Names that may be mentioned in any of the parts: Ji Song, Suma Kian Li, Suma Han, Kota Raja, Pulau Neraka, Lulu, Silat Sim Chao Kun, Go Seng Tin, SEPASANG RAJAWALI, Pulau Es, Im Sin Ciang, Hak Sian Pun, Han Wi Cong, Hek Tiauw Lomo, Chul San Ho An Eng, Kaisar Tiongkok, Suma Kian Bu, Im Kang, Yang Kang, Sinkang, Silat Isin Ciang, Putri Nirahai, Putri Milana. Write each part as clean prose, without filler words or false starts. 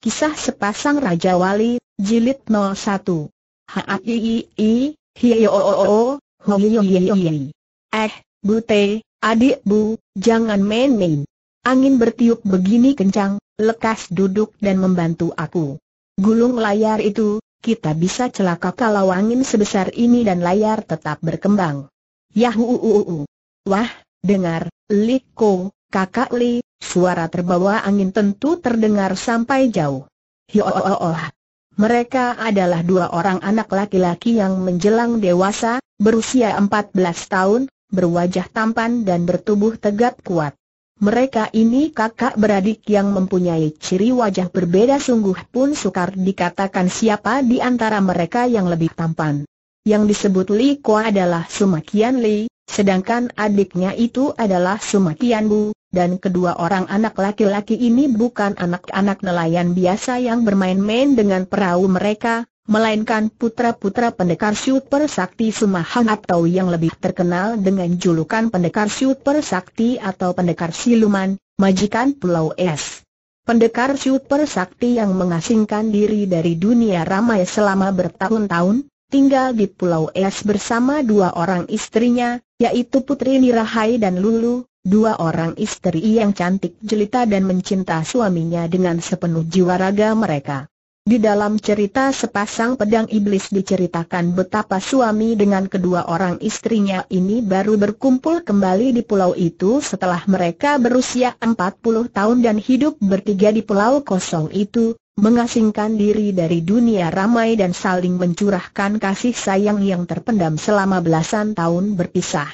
Kisah Sepasang Raja Wali, Jilid 01. Bute, adik Bu, jangan main-main. Angin bertiup begini kencang, lekas duduk dan membantu aku. Gulung layar itu, kita bisa celaka kalau angin sebesar ini dan layar tetap berkembang. Yahuuuuuuh. Wah, dengar, Li Ko, kakak Li, suara terbawa angin tentu terdengar sampai jauh. Hiooooh. Mereka adalah dua orang anak laki-laki yang menjelang dewasa, berusia 14 tahun, berwajah tampan dan bertubuh tegap kuat. Mereka ini kakak beradik yang mempunyai ciri wajah berbeda, sungguh pun sukar dikatakan siapa di antara mereka yang lebih tampan. Yang disebut Li Ko adalah Suma Kian Li, sedangkan adiknya itu adalah Suma Kian Bu, dan kedua orang anak laki-laki ini bukan anak-anak nelayan biasa yang bermain-main dengan perahu mereka, melainkan putra-putra pendekar super sakti Suma Han atau yang lebih terkenal dengan julukan pendekar super sakti atau pendekar siluman, majikan Pulau Es. Pendekar super sakti yang mengasingkan diri dari dunia ramai selama bertahun-tahun, tinggal di Pulau Es bersama dua orang istrinya, yaitu Putri Nirahai dan Lulu, dua orang istri yang cantik jelita dan mencinta suaminya dengan sepenuh jiwa raga mereka. Di dalam cerita Sepasang Pedang Iblis diceritakan betapa suami dengan kedua orang istrinya ini baru berkumpul kembali di pulau itu setelah mereka berusia 40 tahun dan hidup bertiga di pulau kosong itu, mengasingkan diri dari dunia ramai dan saling mencurahkan kasih sayang yang terpendam selama belasan tahun berpisah.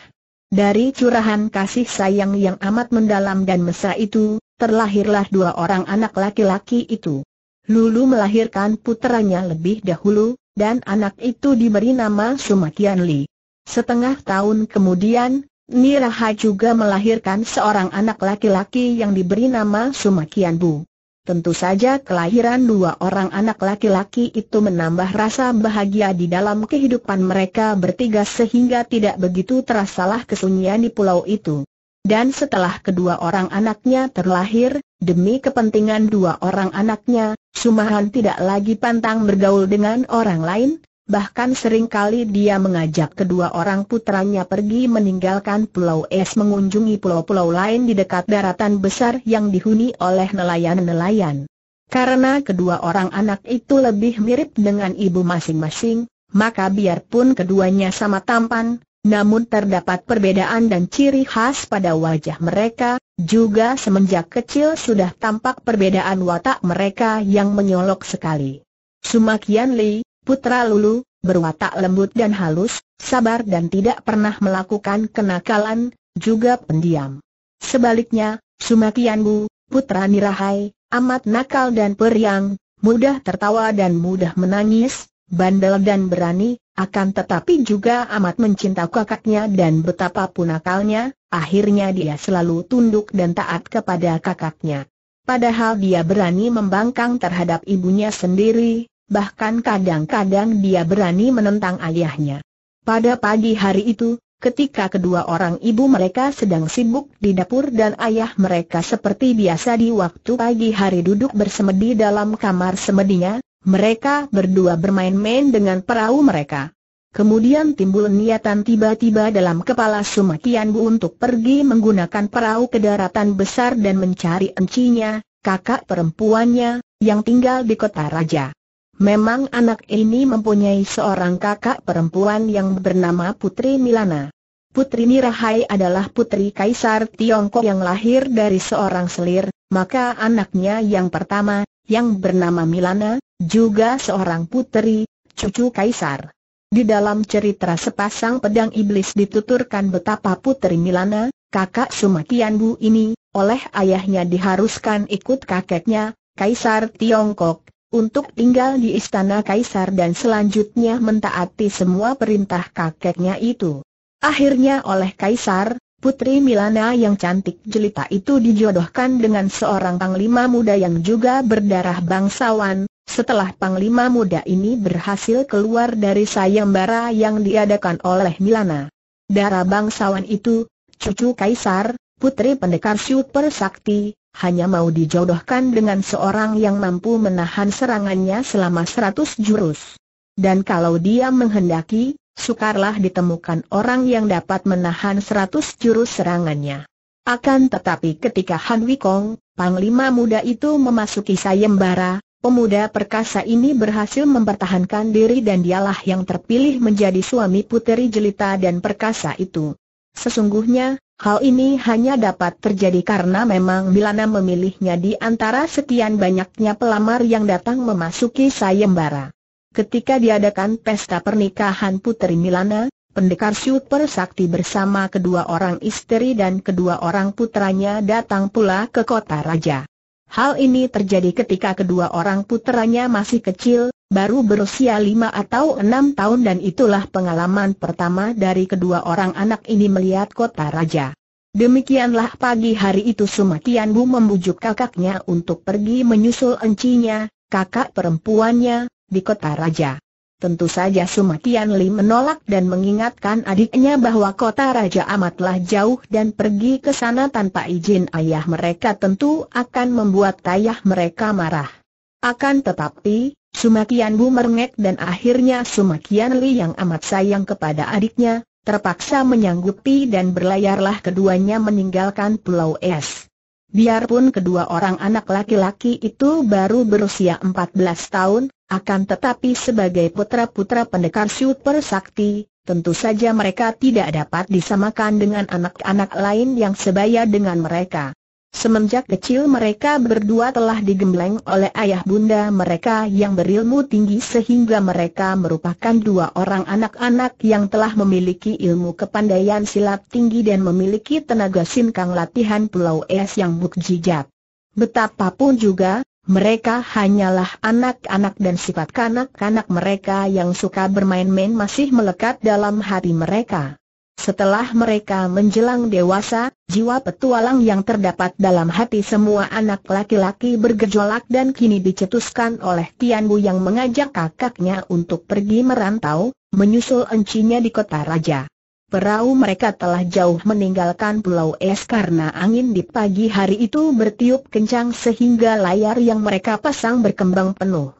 Dari curahan kasih sayang yang amat mendalam dan mesra itu, terlahirlah dua orang anak laki-laki itu. Lulu melahirkan putranya lebih dahulu, dan anak itu diberi nama Suma Kian Li. Setengah tahun kemudian, Nirahai juga melahirkan seorang anak laki-laki yang diberi nama Suma Kian Bu. Tentu saja kelahiran dua orang anak laki-laki itu menambah rasa bahagia di dalam kehidupan mereka bertiga sehingga tidak begitu terasalah kesunyian di pulau itu. Dan setelah kedua orang anaknya terlahir, demi kepentingan dua orang anaknya, Suma Han tidak lagi pantang bergaul dengan orang lain, bahkan seringkali dia mengajak kedua orang putranya pergi meninggalkan Pulau Es mengunjungi pulau-pulau lain di dekat daratan besar yang dihuni oleh nelayan-nelayan. Karena kedua orang anak itu lebih mirip dengan ibu masing-masing, maka biarpun keduanya sama tampan, namun terdapat perbedaan dan ciri khas pada wajah mereka, juga semenjak kecil sudah tampak perbedaan watak mereka yang menyolok sekali. Suma Kian Li, putra Lulu, berwatak lembut dan halus, sabar dan tidak pernah melakukan kenakalan, juga pendiam. Sebaliknya, Suma Kian Bu, putra Nirahai, amat nakal dan periang, mudah tertawa dan mudah menangis, bandel dan berani, akan tetapi juga amat mencinta kakaknya dan betapa pun nakalnya, akhirnya dia selalu tunduk dan taat kepada kakaknya. Padahal dia berani membangkang terhadap ibunya sendiri, bahkan kadang-kadang dia berani menentang ayahnya. Pada pagi hari itu, ketika kedua orang ibu mereka sedang sibuk di dapur dan ayah mereka seperti biasa di waktu pagi hari duduk bersemedi dalam kamar semedinya, mereka berdua bermain-main dengan perahu mereka. Kemudian timbul niatan tiba-tiba dalam kepala Suma Kian Bu untuk pergi menggunakan perahu ke daratan besar dan mencari encinya, kakak perempuannya, yang tinggal di Kota Raja. Memang anak ini mempunyai seorang kakak perempuan yang bernama Putri Milana. Putri Nirahai adalah putri Kaisar Tiongkok yang lahir dari seorang selir, maka anaknya yang pertama, yang bernama Milana, juga seorang putri, cucu Kaisar. Di dalam cerita Sepasang Pedang Iblis dituturkan betapa Putri Milana, kakak Suma Kian Bu ini, oleh ayahnya diharuskan ikut kakeknya, Kaisar Tiongkok, untuk tinggal di istana Kaisar dan selanjutnya mentaati semua perintah kakeknya itu. Akhirnya oleh Kaisar, Putri Milana yang cantik jelita itu dijodohkan dengan seorang panglima muda yang juga berdarah bangsawan. Setelah panglima muda ini berhasil keluar dari sayembara yang diadakan oleh Milana, darah bangsawan itu, cucu Kaisar, putri pendekar super sakti, hanya mau dijodohkan dengan seorang yang mampu menahan serangannya selama 100 jurus. Dan kalau dia menghendaki, sukarlah ditemukan orang yang dapat menahan 100 jurus serangannya. Akan tetapi ketika Han Wi Cong, panglima muda itu memasuki sayembara, pemuda perkasa ini berhasil mempertahankan diri dan dialah yang terpilih menjadi suami puteri jelita dan perkasa itu. Sesungguhnya, hal ini hanya dapat terjadi karena memang Milana memilihnya di antara sekian banyaknya pelamar yang datang memasuki sayembara. Ketika diadakan pesta pernikahan Putri Milana, Pendekar Super Sakti bersama kedua orang istri dan kedua orang putranya datang pula ke Kota Raja. Hal ini terjadi ketika kedua orang putranya masih kecil, baru berusia 5 atau 6 tahun, dan itulah pengalaman pertama dari kedua orang anak ini melihat Kota Raja. Demikianlah pagi hari itu Suma Kian Bu membujuk kakaknya untuk pergi menyusul encinya, kakak perempuannya, di Kota Raja. Tentu saja Suma Kian Li menolak dan mengingatkan adiknya bahwa Kota Raja amatlah jauh dan pergi ke sana tanpa izin ayah mereka tentu akan membuat ayah mereka marah. Akan tetapi, Suma Kian Bu merengek dan akhirnya Suma Kian Li yang amat sayang kepada adiknya, terpaksa menyanggupi dan berlayarlah keduanya meninggalkan Pulau Es. Biarpun kedua orang anak laki-laki itu baru berusia 14 tahun, akan tetapi sebagai putra-putra Pendekar Super Sakti, tentu saja mereka tidak dapat disamakan dengan anak-anak lain yang sebaya dengan mereka. Semenjak kecil mereka berdua telah digembleng oleh ayah bunda mereka yang berilmu tinggi sehingga mereka merupakan dua orang anak-anak yang telah memiliki ilmu kepandaian silat tinggi dan memiliki tenaga sinkang latihan Pulau Es yang mukjizat. Betapapun juga, mereka hanyalah anak-anak dan sifat kanak-kanak mereka yang suka bermain-main masih melekat dalam hati mereka. Setelah mereka menjelang dewasa, jiwa petualang yang terdapat dalam hati semua anak laki-laki bergejolak dan kini dicetuskan oleh Kian Bu yang mengajak kakaknya untuk pergi merantau, menyusul encinya di Kota Raja. Perahu mereka telah jauh meninggalkan Pulau Es karena angin di pagi hari itu bertiup kencang sehingga layar yang mereka pasang berkembang penuh.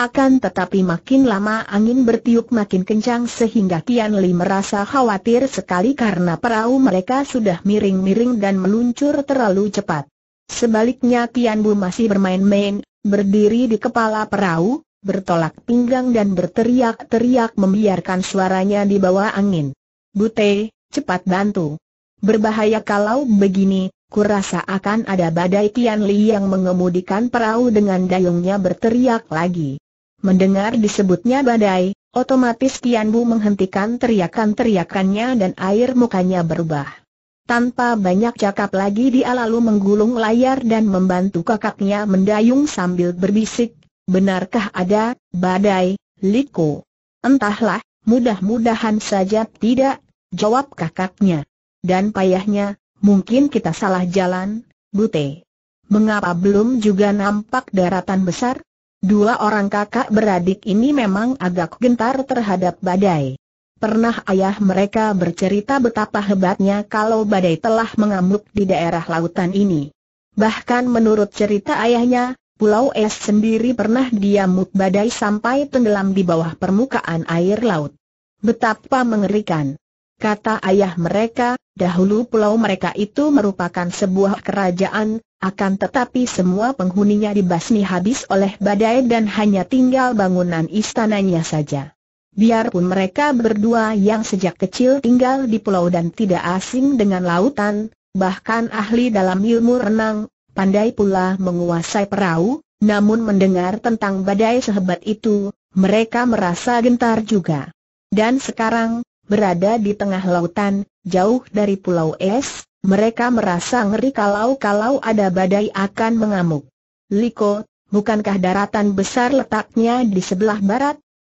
Akan tetapi makin lama angin bertiup makin kencang sehingga Kian Li merasa khawatir sekali karena perahu mereka sudah miring-miring dan meluncur terlalu cepat. Sebaliknya Kian Bu masih bermain-main, berdiri di kepala perahu, bertolak pinggang dan berteriak-teriak membiarkan suaranya di bawah angin. "Bute, cepat bantu. Berbahaya kalau begini. Kurasa akan ada badai." Kian Li yang mengemudikan perahu dengan dayungnya berteriak lagi. Mendengar disebutnya badai, otomatis Kian Bu menghentikan teriakan-teriakannya dan air mukanya berubah. Tanpa banyak cakap lagi dia lalu menggulung layar dan membantu kakaknya mendayung sambil berbisik, "Benarkah ada badai, Liko?" "Entahlah, mudah-mudahan saja tidak," jawab kakaknya. Dan payahnya, "Mungkin kita salah jalan, Bute. Mengapa belum juga nampak daratan besar?" Dua orang kakak beradik ini memang agak gentar terhadap badai. Pernah ayah mereka bercerita betapa hebatnya kalau badai telah mengamuk di daerah lautan ini. Bahkan menurut cerita ayahnya, Pulau Es sendiri pernah diamuk badai sampai tenggelam di bawah permukaan air laut. Betapa mengerikan. Kata ayah mereka, dahulu pulau mereka itu merupakan sebuah kerajaan, akan tetapi semua penghuninya dibasmi habis oleh badai dan hanya tinggal bangunan istananya saja. Biarpun mereka berdua yang sejak kecil tinggal di pulau dan tidak asing dengan lautan, bahkan ahli dalam ilmu renang, pandai pula menguasai perahu, namun mendengar tentang badai sehebat itu, mereka merasa gentar juga. Dan sekarang, berada di tengah lautan, jauh dari Pulau Es, mereka merasa ngeri kalau ada badai akan mengamuk. "Liko, bukankah daratan besar letaknya di sebelah barat?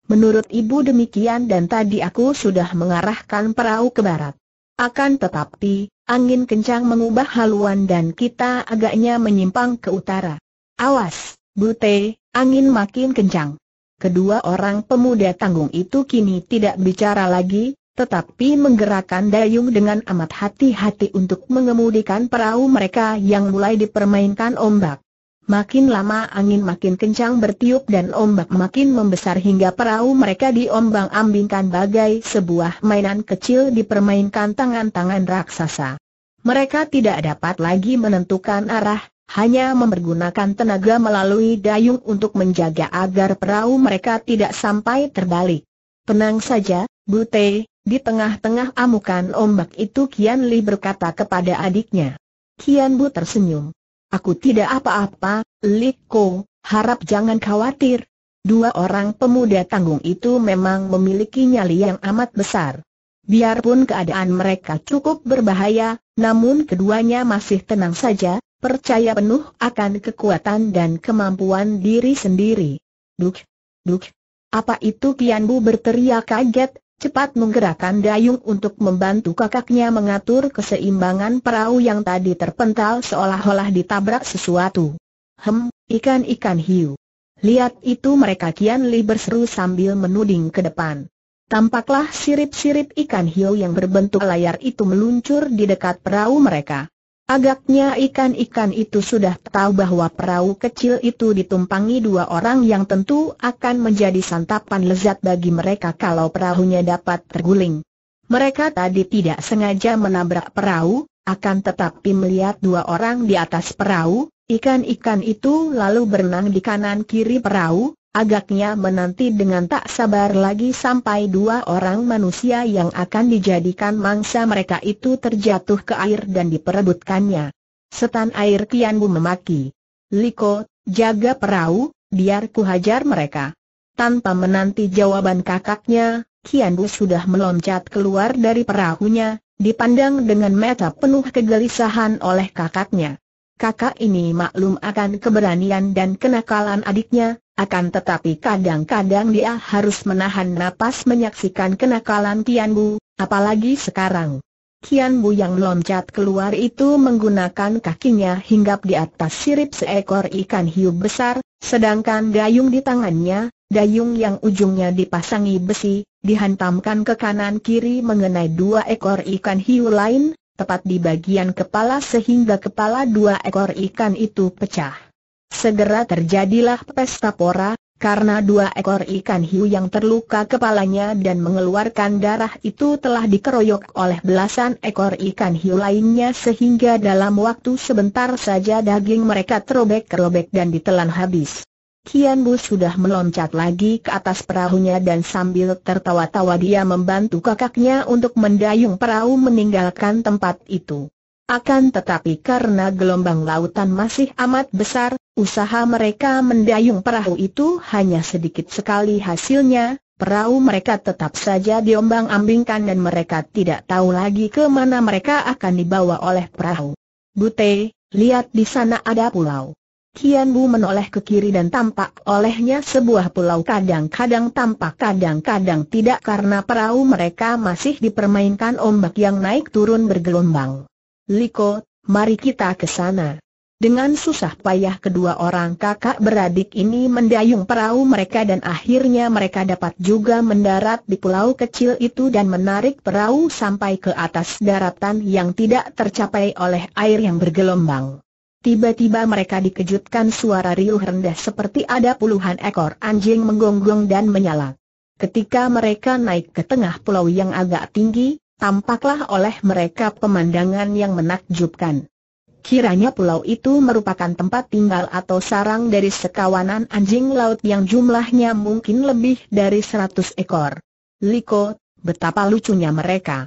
Menurut ibu demikian dan tadi aku sudah mengarahkan perahu ke barat. Akan tetapi, angin kencang mengubah haluan dan kita agaknya menyimpang ke utara. Awas, Bute, angin makin kencang." Kedua orang pemuda tanggung itu kini tidak bicara lagi, tetapi menggerakkan dayung dengan amat hati-hati untuk mengemudikan perahu mereka yang mulai dipermainkan ombak. Makin lama angin makin kencang bertiup dan ombak makin membesar hingga perahu mereka diombang-ambingkan bagai sebuah mainan kecil dipermainkan tangan-tangan raksasa. Mereka tidak dapat lagi menentukan arah, hanya mempergunakan tenaga melalui dayung untuk menjaga agar perahu mereka tidak sampai terbalik. Tenang saja, Bute. Di tengah-tengah amukan ombak itu Kian Li berkata kepada adiknya. Kian Bu tersenyum. Aku tidak apa-apa, Li Ko, harap jangan khawatir. Dua orang pemuda tanggung itu memang memiliki nyali yang amat besar. Biarpun keadaan mereka cukup berbahaya, namun keduanya masih tenang saja, percaya penuh akan kekuatan dan kemampuan diri sendiri. Duk, duk, apa itu? Kian Bu berteriak kaget, cepat menggerakkan dayung untuk membantu kakaknya mengatur keseimbangan perahu yang tadi terpental seolah-olah ditabrak sesuatu. Ikan-ikan hiu. Lihat itu mereka, Kian Li berseru sambil menuding ke depan. Tampaklah sirip-sirip ikan hiu yang berbentuk layar itu meluncur di dekat perahu mereka. Agaknya ikan-ikan itu sudah tahu bahwa perahu kecil itu ditumpangi dua orang yang tentu akan menjadi santapan lezat bagi mereka kalau perahunya dapat terguling. Mereka tadi tidak sengaja menabrak perahu, akan tetapi melihat dua orang di atas perahu, ikan-ikan itu lalu berenang di kanan-kiri perahu, agaknya menanti dengan tak sabar lagi sampai dua orang manusia yang akan dijadikan mangsa mereka itu terjatuh ke air dan diperebutkannya. Setan air, Kian Bu memaki. Liko, jaga perahu, biar ku hajar mereka. Tanpa menanti jawaban kakaknya, Kian Bu sudah meloncat keluar dari perahunya, dipandang dengan mata penuh kegelisahan oleh kakaknya. Kakak ini maklum akan keberanian dan kenakalan adiknya, akan tetapi kadang-kadang dia harus menahan napas menyaksikan kenakalan Kian Bu, apalagi sekarang. Kian Bu yang loncat keluar itu menggunakan kakinya hinggap di atas sirip seekor ikan hiu besar, sedangkan dayung di tangannya, dayung yang ujungnya dipasangi besi, dihantamkan ke kanan-kiri mengenai dua ekor ikan hiu lain, tepat di bagian kepala sehingga kepala dua ekor ikan itu pecah. Segera terjadilah pesta pora, karena dua ekor ikan hiu yang terluka kepalanya dan mengeluarkan darah itu telah dikeroyok oleh belasan ekor ikan hiu lainnya sehingga dalam waktu sebentar saja daging mereka terobek-robek dan ditelan habis. Kian Bu sudah meloncat lagi ke atas perahunya dan sambil tertawa-tawa dia membantu kakaknya untuk mendayung perahu meninggalkan tempat itu. Akan tetapi karena gelombang lautan masih amat besar, usaha mereka mendayung perahu itu hanya sedikit sekali hasilnya, perahu mereka tetap saja diombang-ambingkan dan mereka tidak tahu lagi ke mana mereka akan dibawa oleh perahu. Bute, lihat di sana ada pulau. Kian Bu menoleh ke kiri dan tampak olehnya sebuah pulau, kadang-kadang tampak kadang-kadang tidak karena perahu mereka masih dipermainkan ombak yang naik turun bergelombang. Liko, mari kita ke sana. Dengan susah payah kedua orang kakak beradik ini mendayung perahu mereka dan akhirnya mereka dapat juga mendarat di pulau kecil itu dan menarik perahu sampai ke atas daratan yang tidak tercapai oleh air yang bergelombang. Tiba-tiba mereka dikejutkan suara riuh rendah seperti ada puluhan ekor anjing menggonggong dan menyala. Ketika mereka naik ke tengah pulau yang agak tinggi, tampaklah oleh mereka pemandangan yang menakjubkan. Kiranya pulau itu merupakan tempat tinggal atau sarang dari sekawanan anjing laut yang jumlahnya mungkin lebih dari 100 ekor. Liko, betapa lucunya mereka.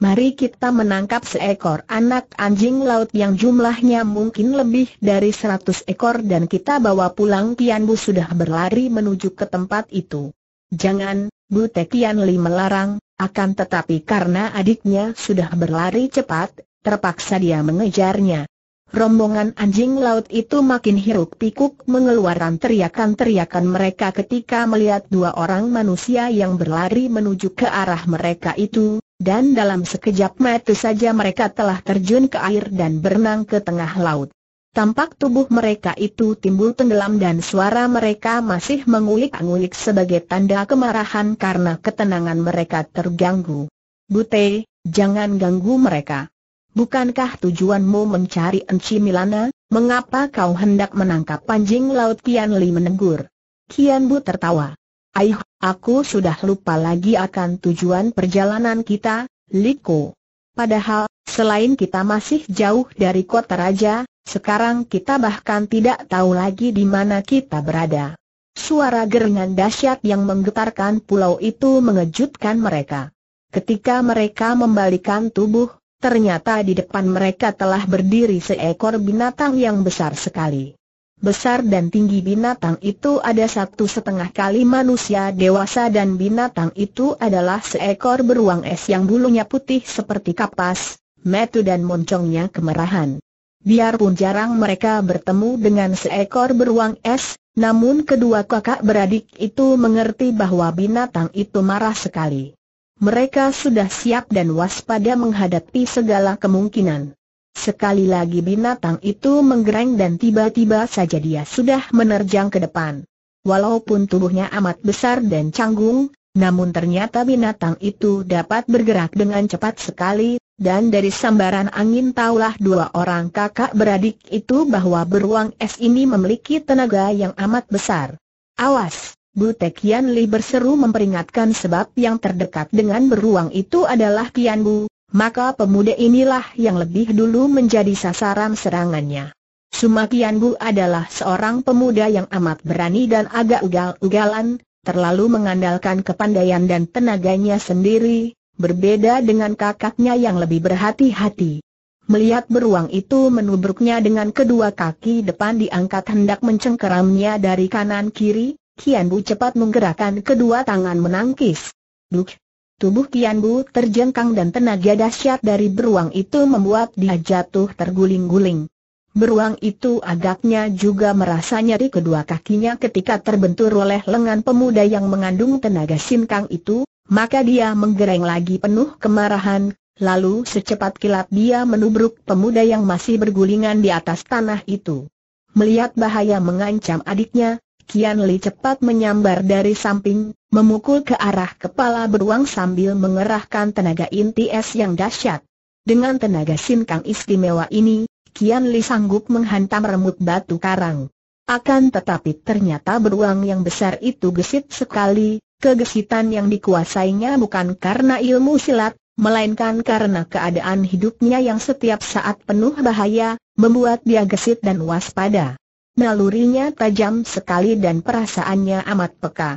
Mari kita menangkap seekor anak anjing laut yang jumlahnya mungkin lebih dari 100 ekor dan kita bawa pulang. Kian Bu sudah berlari menuju ke tempat itu. Jangan, Bute, Kian Li melarang. Akan tetapi karena adiknya sudah berlari cepat, terpaksa dia mengejarnya. Rombongan anjing laut itu makin hiruk-pikuk mengeluarkan teriakan-teriakan mereka ketika melihat dua orang manusia yang berlari menuju ke arah mereka itu, dan dalam sekejap mata saja mereka telah terjun ke air dan berenang ke tengah laut. Tampak tubuh mereka itu timbul tenggelam dan suara mereka masih mengulik-ngulik sebagai tanda kemarahan karena ketenangan mereka terganggu. Bute, jangan ganggu mereka. Bukankah tujuanmu mencari Enci Milana? Mengapa kau hendak menangkap anjing laut? Kian Li menegur. Kian Bu tertawa. Aih, aku sudah lupa lagi akan tujuan perjalanan kita, Liko. Padahal, selain kita masih jauh dari Kota Raja, sekarang kita bahkan tidak tahu lagi di mana kita berada. Suara geringan dahsyat yang menggetarkan pulau itu mengejutkan mereka. Ketika mereka membalikan tubuh, ternyata di depan mereka telah berdiri seekor binatang yang besar sekali. Besar dan tinggi binatang itu ada 1,5 kali manusia dewasa dan binatang itu adalah seekor beruang es yang bulunya putih seperti kapas, metu dan moncongnya kemerahan. Biarpun jarang mereka bertemu dengan seekor beruang es, namun kedua kakak beradik itu mengerti bahwa binatang itu marah sekali. Mereka sudah siap dan waspada menghadapi segala kemungkinan. Sekali lagi binatang itu menggereng dan tiba-tiba saja dia sudah menerjang ke depan. Walaupun tubuhnya amat besar dan canggung, namun ternyata binatang itu dapat bergerak dengan cepat sekali, dan dari sambaran angin taulah dua orang kakak beradik itu bahwa beruang es ini memiliki tenaga yang amat besar. Awas! Bute, Kian Li berseru memperingatkan sebab yang terdekat dengan beruang itu adalah Kian Bu, maka pemuda inilah yang lebih dulu menjadi sasaran serangannya. Suma Kian Bu adalah seorang pemuda yang amat berani dan agak ugal-ugalan, terlalu mengandalkan kepandaian dan tenaganya sendiri, berbeda dengan kakaknya yang lebih berhati-hati. Melihat beruang itu menubruknya dengan kedua kaki depan diangkat hendak mencengkeramnya dari kanan kiri, Kian Bu cepat menggerakkan kedua tangan menangkis. Duk! Tubuh Kian Bu terjengkang dan tenaga dahsyat dari beruang itu membuat dia jatuh terguling-guling. Beruang itu agaknya juga merasa nyeri kedua kakinya ketika terbentur oleh lengan pemuda yang mengandung tenaga Sinkang itu, maka dia menggereng lagi penuh kemarahan, lalu secepat kilat dia menubruk pemuda yang masih bergulingan di atas tanah itu. Melihat bahaya mengancam adiknya, Kian Li cepat menyambar dari samping, memukul ke arah kepala beruang sambil mengerahkan tenaga inti es yang dahsyat. Dengan tenaga Sinkang istimewa ini, Kian Li sanggup menghantam remut batu karang. Akan tetapi ternyata beruang yang besar itu gesit sekali, kegesitan yang dikuasainya bukan karena ilmu silat, melainkan karena keadaan hidupnya yang setiap saat penuh bahaya, membuat dia gesit dan waspada. Nalurinya tajam sekali dan perasaannya amat peka.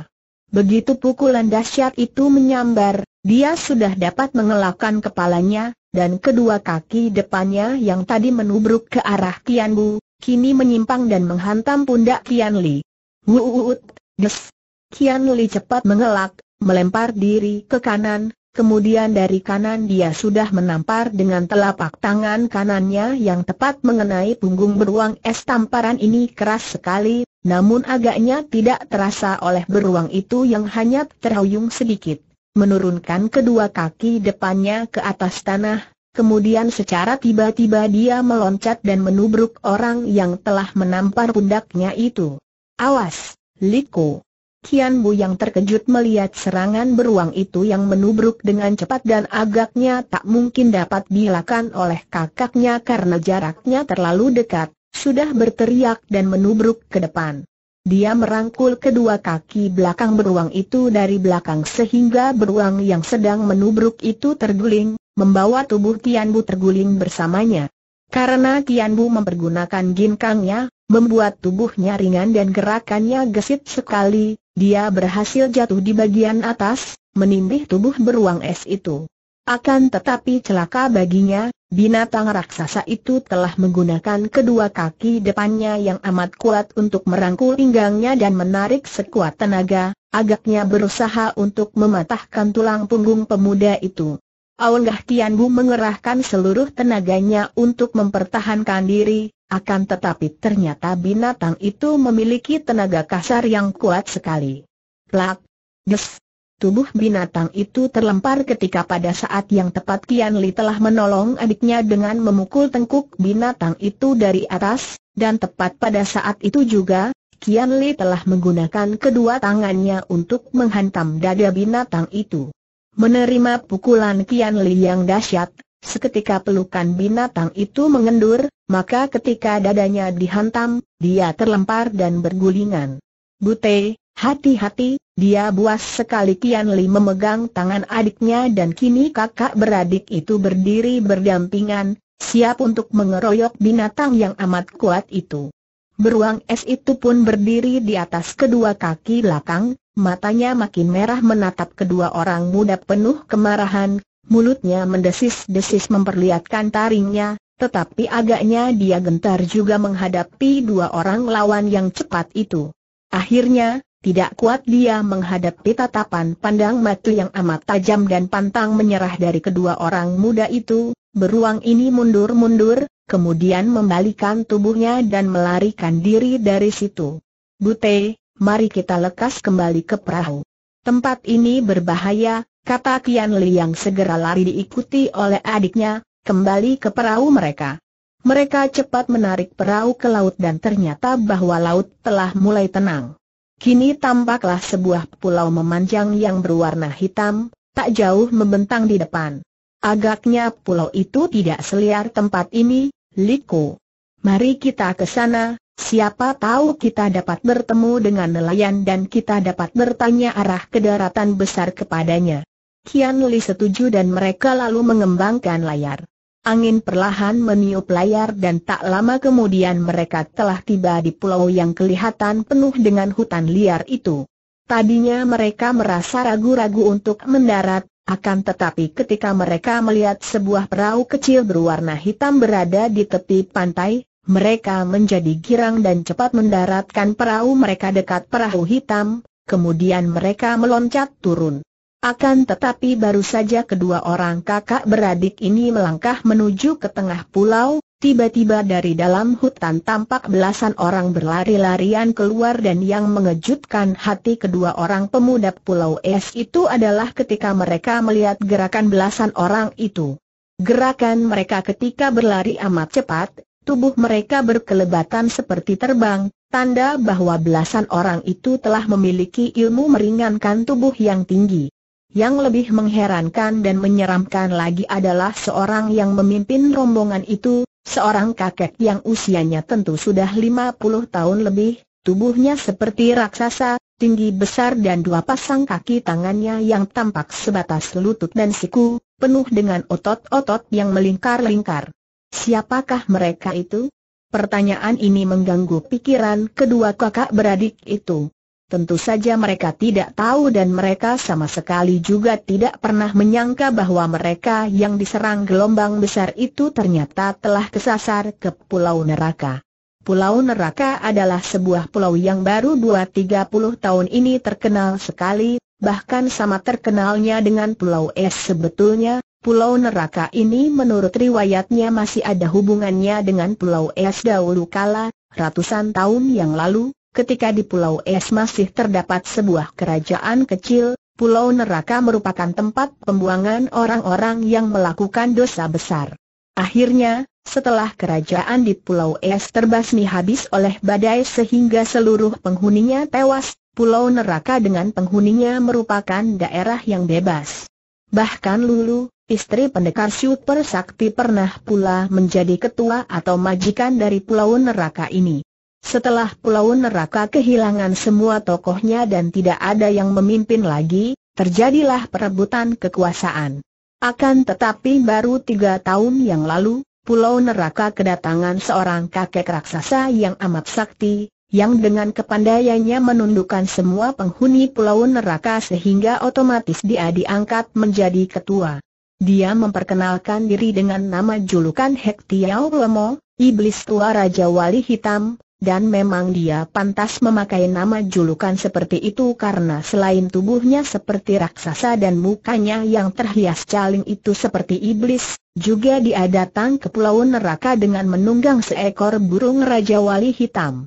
Begitu pukulan dahsyat itu menyambar, dia sudah dapat mengelakkan kepalanya, dan kedua kaki depannya yang tadi menubruk ke arah Kian Bu, kini menyimpang dan menghantam pundak Kian Li. Wuut, des! Kian Li cepat mengelak, melempar diri ke kanan, kemudian dari kanan dia sudah menampar dengan telapak tangan kanannya yang tepat mengenai punggung beruang es. Tamparan ini keras sekali, namun agaknya tidak terasa oleh beruang itu yang hanya terhuyung sedikit, menurunkan kedua kaki depannya ke atas tanah, kemudian secara tiba-tiba dia meloncat dan menubruk orang yang telah menampar pundaknya itu. Awas, Liko! Kian Bu yang terkejut melihat serangan beruang itu yang menubruk dengan cepat dan agaknya tak mungkin dapat dielakkan oleh kakaknya karena jaraknya terlalu dekat, sudah berteriak dan menubruk ke depan. Dia merangkul kedua kaki belakang beruang itu dari belakang sehingga beruang yang sedang menubruk itu terguling, membawa tubuh Kian Bu terguling bersamanya. Karena Kian Bu mempergunakan ginkangnya, membuat tubuhnya ringan dan gerakannya gesit sekali, dia berhasil jatuh di bagian atas, menindih tubuh beruang es itu. Akan tetapi celaka baginya, binatang raksasa itu telah menggunakan kedua kaki depannya yang amat kuat untuk merangkul pinggangnya dan menarik sekuat tenaga, agaknya berusaha untuk mematahkan tulang punggung pemuda itu. Awalnya Kian Bu mengerahkan seluruh tenaganya untuk mempertahankan diri, akan tetapi ternyata binatang itu memiliki tenaga kasar yang kuat sekali. Plak! Des! Tubuh binatang itu terlempar ketika pada saat yang tepat Kian Li telah menolong adiknya dengan memukul tengkuk binatang itu dari atas, dan tepat pada saat itu juga, Kian Li telah menggunakan kedua tangannya untuk menghantam dada binatang itu. Menerima pukulan Kian Li yang dahsyat, seketika pelukan binatang itu mengendur, maka ketika dadanya dihantam, dia terlempar dan bergulingan. Bute, hati-hati, dia buas sekali. Kian Li memegang tangan adiknya dan kini kakak beradik itu berdiri berdampingan, siap untuk mengeroyok binatang yang amat kuat itu. Beruang es itu pun berdiri di atas kedua kaki belakang. Matanya makin merah menatap kedua orang muda penuh kemarahan, mulutnya mendesis-desis memperlihatkan taringnya, tetapi agaknya dia gentar juga menghadapi dua orang lawan yang cepat itu. Akhirnya, tidak kuat dia menghadapi tatapan pandang mata yang amat tajam dan pantang menyerah dari kedua orang muda itu. Beruang ini mundur-mundur, kemudian membalikkan tubuhnya dan melarikan diri dari situ. Bute, mari kita lekas kembali ke perahu. Tempat ini berbahaya, kata Kian Li yang segera lari diikuti oleh adiknya. Kembali ke perahu mereka. Mereka cepat menarik perahu ke laut dan ternyata bahwa laut telah mulai tenang. Kini tampaklah sebuah pulau memanjang yang berwarna hitam, tak jauh membentang di depan. Agaknya pulau itu tidak seliar tempat ini, Liko. Mari kita ke sana. Siapa tahu kita dapat bertemu dengan nelayan dan kita dapat bertanya arah ke daratan besar kepadanya. Kian Li setuju dan mereka lalu mengembangkan layar. Angin perlahan meniup layar dan tak lama kemudian mereka telah tiba di pulau yang kelihatan penuh dengan hutan liar itu. Tadinya mereka merasa ragu-ragu untuk mendarat, akan tetapi ketika mereka melihat sebuah perahu kecil berwarna hitam berada di tepi pantai, mereka menjadi girang dan cepat mendaratkan perahu mereka dekat perahu hitam, kemudian mereka meloncat turun. Akan tetapi baru saja kedua orang kakak beradik ini melangkah menuju ke tengah pulau, tiba-tiba dari dalam hutan tampak belasan orang berlari-larian keluar dan yang mengejutkan hati kedua orang pemuda Pulau Es itu adalah ketika mereka melihat gerakan belasan orang itu. Gerakan mereka ketika berlari amat cepat. Tubuh mereka berkelebatan seperti terbang, tanda bahwa belasan orang itu telah memiliki ilmu meringankan tubuh yang tinggi. Yang lebih mengherankan dan menyeramkan lagi adalah seorang yang memimpin rombongan itu, seorang kakek yang usianya tentu sudah 50 tahun lebih, tubuhnya seperti raksasa, tinggi besar dan dua pasang kaki tangannya yang tampak sebatas lutut dan siku, penuh dengan otot-otot yang melingkar-lingkar. Siapakah mereka itu? Pertanyaan ini mengganggu pikiran kedua kakak beradik itu. Tentu saja mereka tidak tahu dan mereka sama sekali juga tidak pernah menyangka bahwa mereka yang diserang gelombang besar itu ternyata telah kesasar ke Pulau Neraka. Pulau Neraka adalah sebuah pulau yang baru 2-30 tahun ini terkenal sekali, bahkan sama terkenalnya dengan Pulau Es sebetulnya. Pulau Neraka ini menurut riwayatnya masih ada hubungannya dengan Pulau Es dahulu kala, ratusan tahun yang lalu, ketika di Pulau Es masih terdapat sebuah kerajaan kecil, Pulau Neraka merupakan tempat pembuangan orang-orang yang melakukan dosa besar. Akhirnya, setelah kerajaan di Pulau Es terbasmi habis oleh badai sehingga seluruh penghuninya tewas, Pulau Neraka dengan penghuninya merupakan daerah yang bebas. Bahkan Lulu, istri pendekar super sakti, pernah pula menjadi ketua atau majikan dari Pulau Neraka ini. Setelah Pulau Neraka kehilangan semua tokohnya dan tidak ada yang memimpin lagi, terjadilah perebutan kekuasaan. Akan tetapi baru 3 tahun yang lalu, Pulau Neraka kedatangan seorang kakek raksasa yang amat sakti, yang dengan kepandaiannya menundukkan semua penghuni Pulau Neraka sehingga otomatis dia diangkat menjadi ketua. Dia memperkenalkan diri dengan nama julukan Hek Tiauw Lomo, Iblis Tua Raja Wali Hitam, dan memang dia pantas memakai nama julukan seperti itu karena selain tubuhnya seperti raksasa dan mukanya yang terhias caling itu seperti iblis, juga dia datang ke Pulau Neraka dengan menunggang seekor burung Raja Wali Hitam.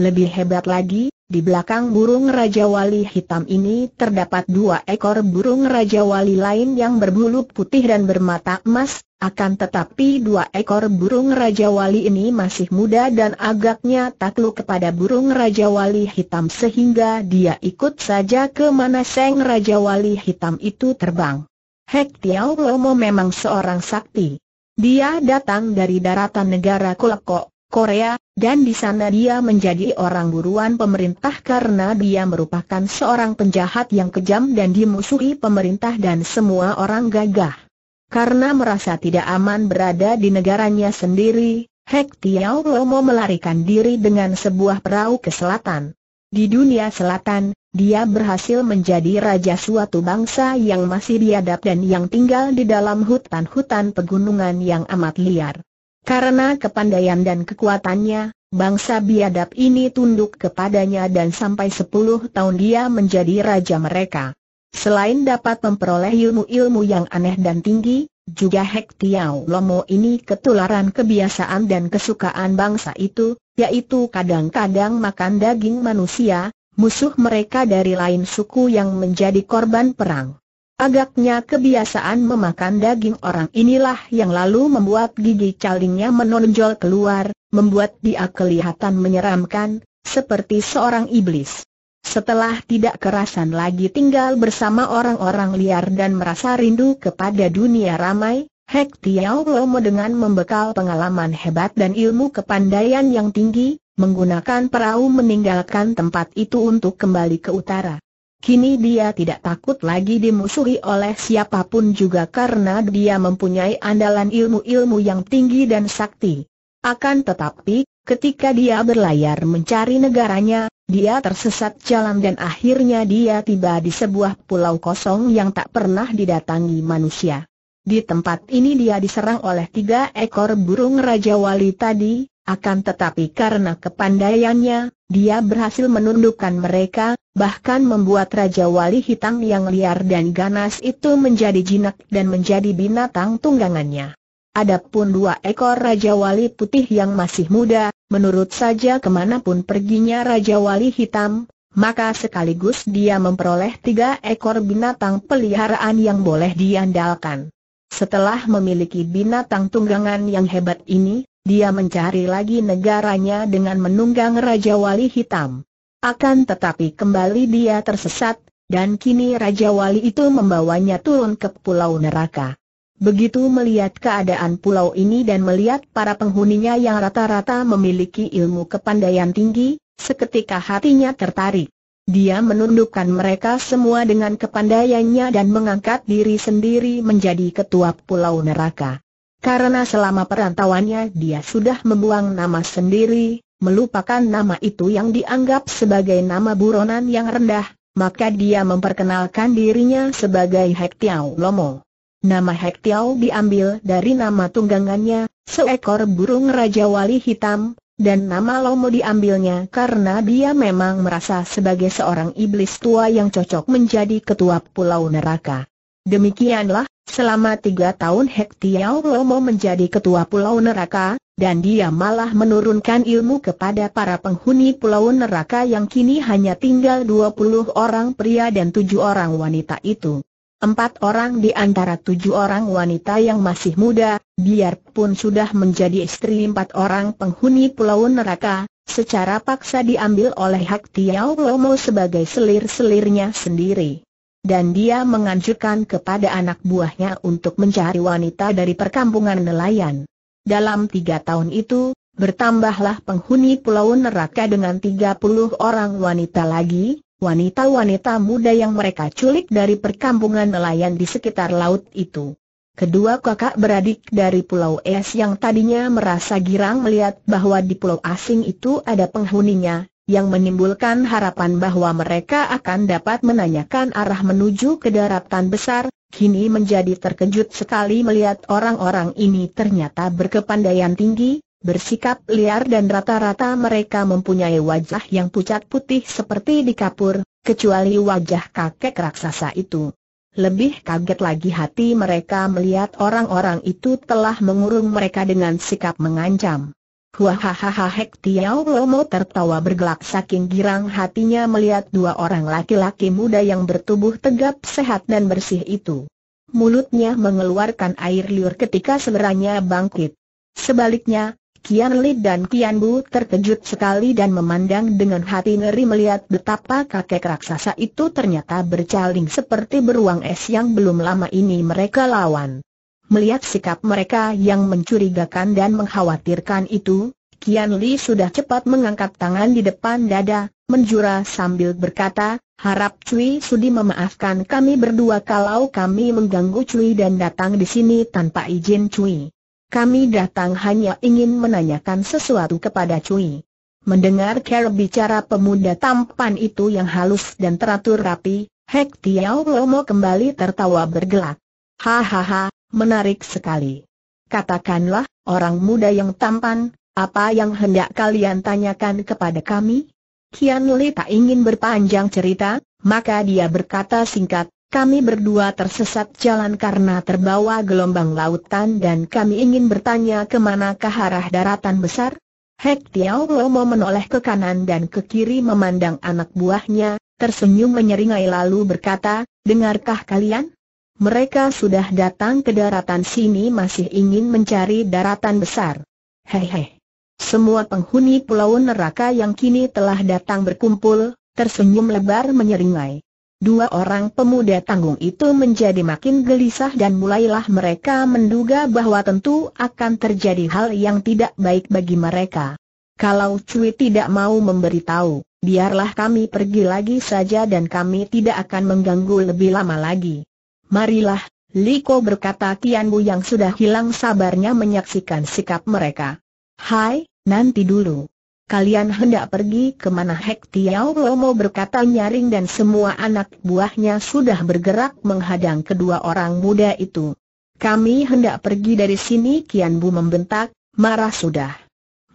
Lebih hebat lagi, di belakang burung Raja Wali Hitam ini terdapat 2 ekor burung Raja Wali lain yang berbulu putih dan bermata emas, akan tetapi 2 ekor burung Raja Wali ini masih muda dan agaknya takluk kepada burung Raja Wali Hitam sehingga dia ikut saja ke mana sang Raja Wali Hitam itu terbang. Hek Tiauw Lomo memang seorang sakti. Dia datang dari daratan negara Koleko, Korea, dan di sana dia menjadi orang buruan pemerintah karena dia merupakan seorang penjahat yang kejam dan dimusuhi pemerintah dan semua orang gagah. Karena merasa tidak aman berada di negaranya sendiri, Hek Tiauw Lomo melarikan diri dengan sebuah perahu ke selatan. Di dunia selatan, dia berhasil menjadi raja suatu bangsa yang masih biadab dan yang tinggal di dalam hutan-hutan pegunungan yang amat liar. Karena kepandaian dan kekuatannya, bangsa biadab ini tunduk kepadanya dan sampai 10 tahun dia menjadi raja mereka. Selain dapat memperoleh ilmu-ilmu yang aneh dan tinggi, juga Hek Tiauw Lomo ini ketularan kebiasaan dan kesukaan bangsa itu, yaitu kadang-kadang makan daging manusia, musuh mereka dari lain suku yang menjadi korban perang. Agaknya kebiasaan memakan daging orang inilah yang lalu membuat gigi calingnya menonjol keluar, membuat dia kelihatan menyeramkan, seperti seorang iblis. Setelah tidak kerasan lagi tinggal bersama orang-orang liar dan merasa rindu kepada dunia ramai, Hek Tiauw Lomo dengan membekal pengalaman hebat dan ilmu kepandaian yang tinggi, menggunakan perahu meninggalkan tempat itu untuk kembali ke utara. Kini dia tidak takut lagi dimusuhi oleh siapapun juga karena dia mempunyai andalan ilmu-ilmu yang tinggi dan sakti. Akan tetapi, ketika dia berlayar mencari negaranya, dia tersesat jalan dan akhirnya dia tiba di sebuah pulau kosong yang tak pernah didatangi manusia. Di tempat ini dia diserang oleh 3 ekor burung Raja Wali tadi, akan tetapi karena kepandaiannya, dia berhasil menundukkan mereka, bahkan membuat Raja Wali hitam yang liar dan ganas itu menjadi jinak dan menjadi binatang tunggangannya. Adapun 2 ekor Raja Wali putih yang masih muda, menurut saja kemanapun perginya Raja Wali hitam, maka sekaligus dia memperoleh 3 ekor binatang peliharaan yang boleh diandalkan. Setelah memiliki binatang tunggangan yang hebat ini, dia mencari lagi negaranya dengan menunggang Raja Wali hitam. Akan tetapi kembali dia tersesat, dan kini Raja Wali itu membawanya turun ke Pulau Neraka. Begitu melihat keadaan pulau ini dan melihat para penghuninya yang rata-rata memiliki ilmu kepandaian tinggi, seketika hatinya tertarik. Dia menundukkan mereka semua dengan kepandaiannya dan mengangkat diri sendiri menjadi ketua Pulau Neraka. Karena selama perantauannya dia sudah membuang nama sendiri, melupakan nama itu yang dianggap sebagai nama buronan yang rendah, maka dia memperkenalkan dirinya sebagai Hek Tiauw Lomo. Nama Hek Tiauw diambil dari nama tunggangannya, seekor burung Raja Wali hitam, dan nama Lomo diambilnya karena dia memang merasa sebagai seorang iblis tua yang cocok menjadi ketua Pulau Neraka. Demikianlah, selama 3 tahun Hek Tiauw Lomo menjadi ketua Pulau Neraka, dan dia malah menurunkan ilmu kepada para penghuni Pulau Neraka yang kini hanya tinggal 20 orang pria dan 7 orang wanita itu. 4 orang di antara 7 orang wanita yang masih muda, biarpun sudah menjadi istri 4 orang penghuni Pulau Neraka, secara paksa diambil oleh Hek Tiauw Lomo sebagai selir-selirnya sendiri. Dan dia menganjurkan kepada anak buahnya untuk mencari wanita dari perkampungan nelayan. Dalam 3 tahun itu, bertambahlah penghuni Pulau Neraka dengan 30 orang wanita lagi. Wanita-wanita muda yang mereka culik dari perkampungan nelayan di sekitar laut itu. Kedua kakak beradik dari Pulau Es yang tadinya merasa girang melihat bahwa di pulau asing itu ada penghuninya, yang menimbulkan harapan bahwa mereka akan dapat menanyakan arah menuju ke daratan besar, kini menjadi terkejut sekali melihat orang-orang ini ternyata berkepandaian tinggi, bersikap liar dan rata-rata mereka mempunyai wajah yang pucat putih seperti di kapur, kecuali wajah kakek raksasa itu. Lebih kaget lagi hati mereka melihat orang-orang itu telah mengurung mereka dengan sikap mengancam. Hahaha, Hek Tiauw Lomo tertawa bergelak saking girang hatinya melihat 2 orang laki-laki muda yang bertubuh tegap sehat dan bersih itu. Mulutnya mengeluarkan air liur ketika seleranya bangkit. Sebaliknya, Kian Li dan Kian Bu terkejut sekali dan memandang dengan hati ngeri melihat betapa kakek raksasa itu ternyata bercaling seperti beruang es yang belum lama ini mereka lawan. Melihat sikap mereka yang mencurigakan dan mengkhawatirkan itu, Kian Li sudah cepat mengangkat tangan di depan dada, menjura sambil berkata, "Harap Cui sudi memaafkan kami berdua kalau kami mengganggu Cui dan datang di sini tanpa izin Cui. Kami datang hanya ingin menanyakan sesuatu kepada Cui." Mendengar cara bicara pemuda tampan itu yang halus dan teratur rapi, Hek Tiauw Lomo kembali tertawa bergelak. "Hahaha, menarik sekali. Katakanlah, orang muda yang tampan, apa yang hendak kalian tanyakan kepada kami?" Kian Li tak ingin berpanjang cerita, maka dia berkata singkat, "Kami berdua tersesat jalan karena terbawa gelombang lautan dan kami ingin bertanya kemanakah arah daratan besar." Hek Tiauw Lomo menoleh ke kanan dan ke kiri memandang anak buahnya, tersenyum menyeringai lalu berkata, "Dengarkah kalian? Mereka sudah datang ke daratan sini masih ingin mencari daratan besar. Hehe. Semua penghuni Pulau Neraka yang kini telah datang berkumpul," tersenyum lebar menyeringai. Dua orang pemuda tanggung itu menjadi makin gelisah dan mulailah mereka menduga bahwa tentu akan terjadi hal yang tidak baik bagi mereka. "Kalau Cui tidak mau memberitahu, biarlah kami pergi lagi saja dan kami tidak akan mengganggu lebih lama lagi." "Marilah," Liko berkata Kian Bu yang sudah hilang sabarnya menyaksikan sikap mereka. "Hai, nanti dulu. Kalian hendak pergi kemana?" Hek Tiauw Lomo berkata nyaring dan semua anak buahnya sudah bergerak menghadang kedua orang muda itu. "Kami hendak pergi dari sini," Kian Bu membentak, marah sudah.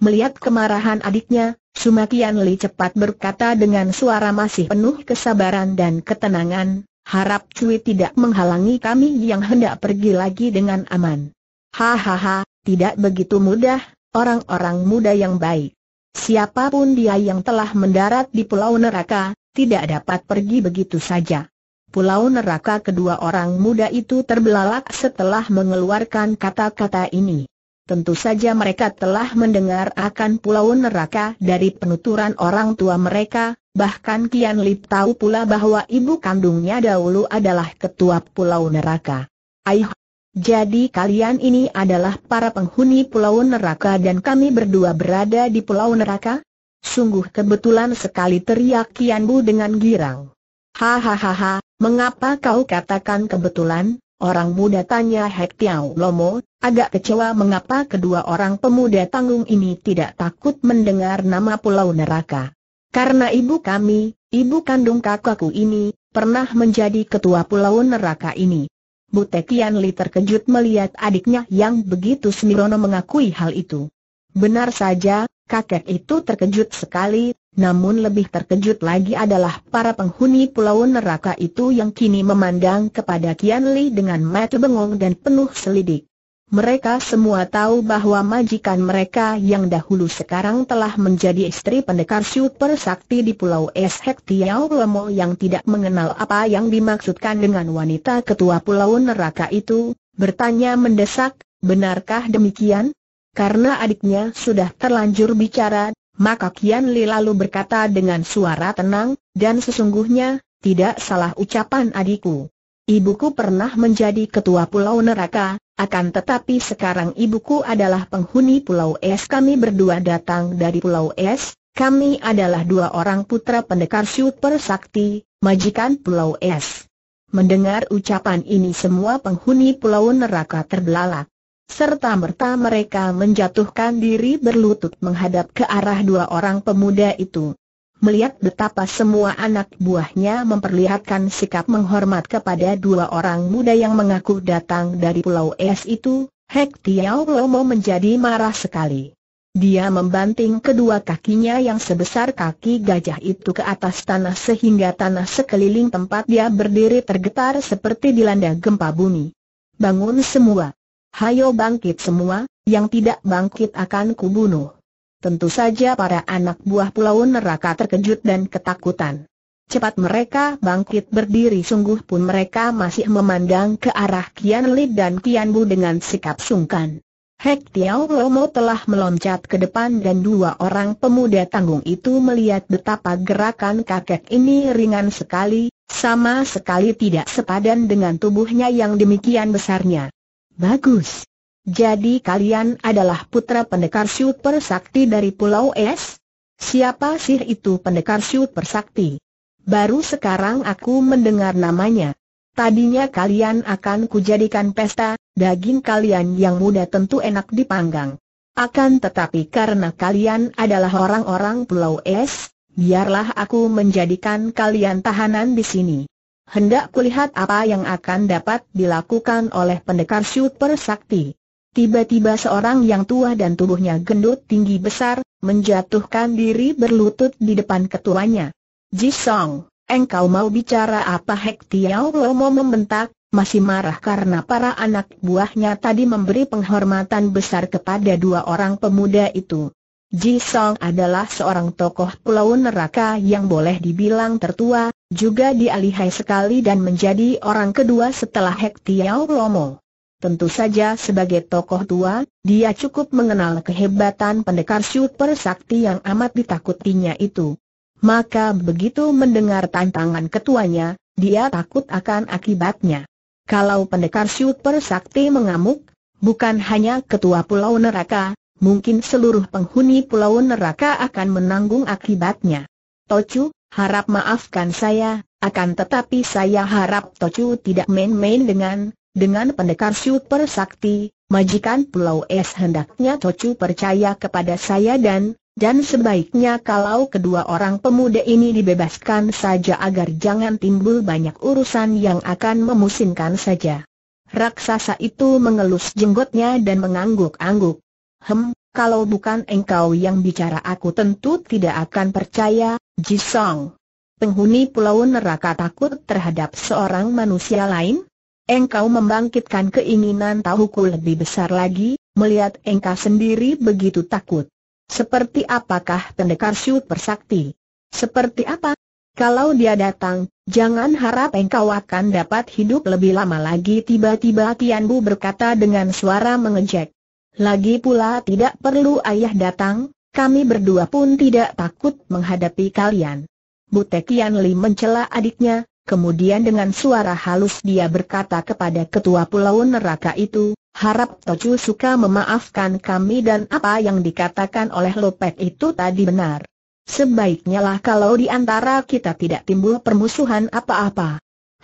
Melihat kemarahan adiknya, Suma Kian Li cepat berkata dengan suara masih penuh kesabaran dan ketenangan, "Harap Cui tidak menghalangi kami yang hendak pergi lagi dengan aman." "Hahaha, tidak begitu mudah, orang-orang muda yang baik. Siapapun dia yang telah mendarat di Pulau Neraka, tidak dapat pergi begitu saja." Pulau Neraka kedua orang muda itu terbelalak setelah mengeluarkan kata-kata ini. Tentu saja mereka telah mendengar akan Pulau Neraka dari penuturan orang tua mereka, bahkan Kian Li tahu pula bahwa ibu kandungnya dahulu adalah ketua Pulau Neraka. "Aih, jadi kalian ini adalah para penghuni Pulau Neraka dan kami berdua berada di Pulau Neraka? Sungguh kebetulan sekali," teriak Kian Bu dengan girang. "Hahaha, mengapa kau katakan kebetulan, orang muda?" tanya Hek Tiauw Lomo, agak kecewa mengapa kedua orang pemuda tanggung ini tidak takut mendengar nama Pulau Neraka. "Karena ibu kami, ibu kandung kakakku ini, pernah menjadi ketua Pulau Neraka ini." Butek Kian Li terkejut melihat adiknya yang begitu sembrono mengakui hal itu. Benar saja, kakek itu terkejut sekali, namun lebih terkejut lagi adalah para penghuni Pulau Neraka itu yang kini memandang kepada Kian Li dengan mata bengong dan penuh selidik. Mereka semua tahu bahwa majikan mereka yang dahulu sekarang telah menjadi istri pendekar super sakti di Pulau Es, Hek Tiauw Lomo yang tidak mengenal apa yang dimaksudkan dengan wanita ketua Pulau Neraka itu, bertanya mendesak, "Benarkah demikian?" Karena adiknya sudah terlanjur bicara, maka Kian Li lalu berkata dengan suara tenang, "Dan sesungguhnya, tidak salah ucapan adikku. Ibuku pernah menjadi ketua Pulau Neraka, akan tetapi sekarang ibuku adalah penghuni Pulau Es. Kami berdua datang dari Pulau Es, kami adalah dua orang putra pendekar super sakti, majikan Pulau Es." Mendengar ucapan ini semua penghuni Pulau Neraka terbelalak. Serta-merta mereka menjatuhkan diri berlutut menghadap ke arah dua orang pemuda itu. Melihat betapa semua anak buahnya memperlihatkan sikap menghormat kepada dua orang muda yang mengaku datang dari Pulau Es itu, Hek Tiauw Lomo menjadi marah sekali. Dia membanting kedua kakinya yang sebesar kaki gajah itu ke atas tanah sehingga tanah sekeliling tempat dia berdiri tergetar seperti dilanda gempa bumi. "Bangun semua! Hayo bangkit semua, yang tidak bangkit akan kubunuh!" Tentu saja para anak buah Pulau Neraka terkejut dan ketakutan. Cepat mereka bangkit berdiri, sungguh pun mereka masih memandang ke arah Kian Li dan Kian Bu dengan sikap sungkan. Hek Tiauw Lomo telah meloncat ke depan dan dua orang pemuda tanggung itu melihat betapa gerakan kakek ini ringan sekali, sama sekali tidak sepadan dengan tubuhnya yang demikian besarnya. Bagus. Jadi kalian adalah putra pendekar super sakti dari Pulau Es? Siapa sih itu pendekar super sakti? Baru sekarang aku mendengar namanya. Tadinya kalian akan kujadikan pesta, daging kalian yang muda tentu enak dipanggang. Akan tetapi karena kalian adalah orang-orang Pulau Es, biarlah aku menjadikan kalian tahanan di sini. Hendak kulihat apa yang akan dapat dilakukan oleh pendekar super sakti. Tiba-tiba seorang yang tua dan tubuhnya gendut tinggi besar, menjatuhkan diri berlutut di depan ketuanya. Ji Song, engkau mau bicara apa? Hek Tiauw Lomo membentak, masih marah karena para anak buahnya tadi memberi penghormatan besar kepada dua orang pemuda itu. Ji Song adalah seorang tokoh Pulau Neraka yang boleh dibilang tertua, juga dia lihai sekali dan menjadi orang kedua setelah Hek Tiauw Lomo. Tentu saja sebagai tokoh tua, dia cukup mengenal kehebatan pendekar super sakti yang amat ditakutinya itu. Maka begitu mendengar tantangan ketuanya, dia takut akan akibatnya. Kalau pendekar super sakti mengamuk, bukan hanya ketua Pulau Neraka, mungkin seluruh penghuni Pulau Neraka akan menanggung akibatnya. Tocu, harap maafkan saya, akan tetapi saya harap Tocu tidak main-main dengan pendekar super sakti. Majikan Pulau Es, hendaknya Tocu percaya kepada saya dan sebaiknya kalau kedua orang pemuda ini dibebaskan saja agar jangan timbul banyak urusan yang akan memusingkan saja. Raksasa itu mengelus jenggotnya dan mengangguk-angguk. Kalau bukan engkau yang bicara aku tentu tidak akan percaya, Ji Song. Penghuni Pulau Neraka takut terhadap seorang manusia lain? Engkau membangkitkan keinginan tahuku lebih besar lagi, melihat engkau sendiri begitu takut. Seperti apakah pendekar super sakti? Seperti apa? Kalau dia datang, jangan harap engkau akan dapat hidup lebih lama lagi. Tiba-tiba Kian Bu berkata dengan suara mengejek. Lagi pula tidak perlu ayah datang, kami berdua pun tidak takut menghadapi kalian. Butek Kian Li mencela adiknya, kemudian dengan suara halus dia berkata kepada ketua Pulau Neraka itu. Harap Tocu suka memaafkan kami dan apa yang dikatakan oleh Lopet itu tadi benar. Sebaiknya lah kalau di antara kita tidak timbul permusuhan apa-apa.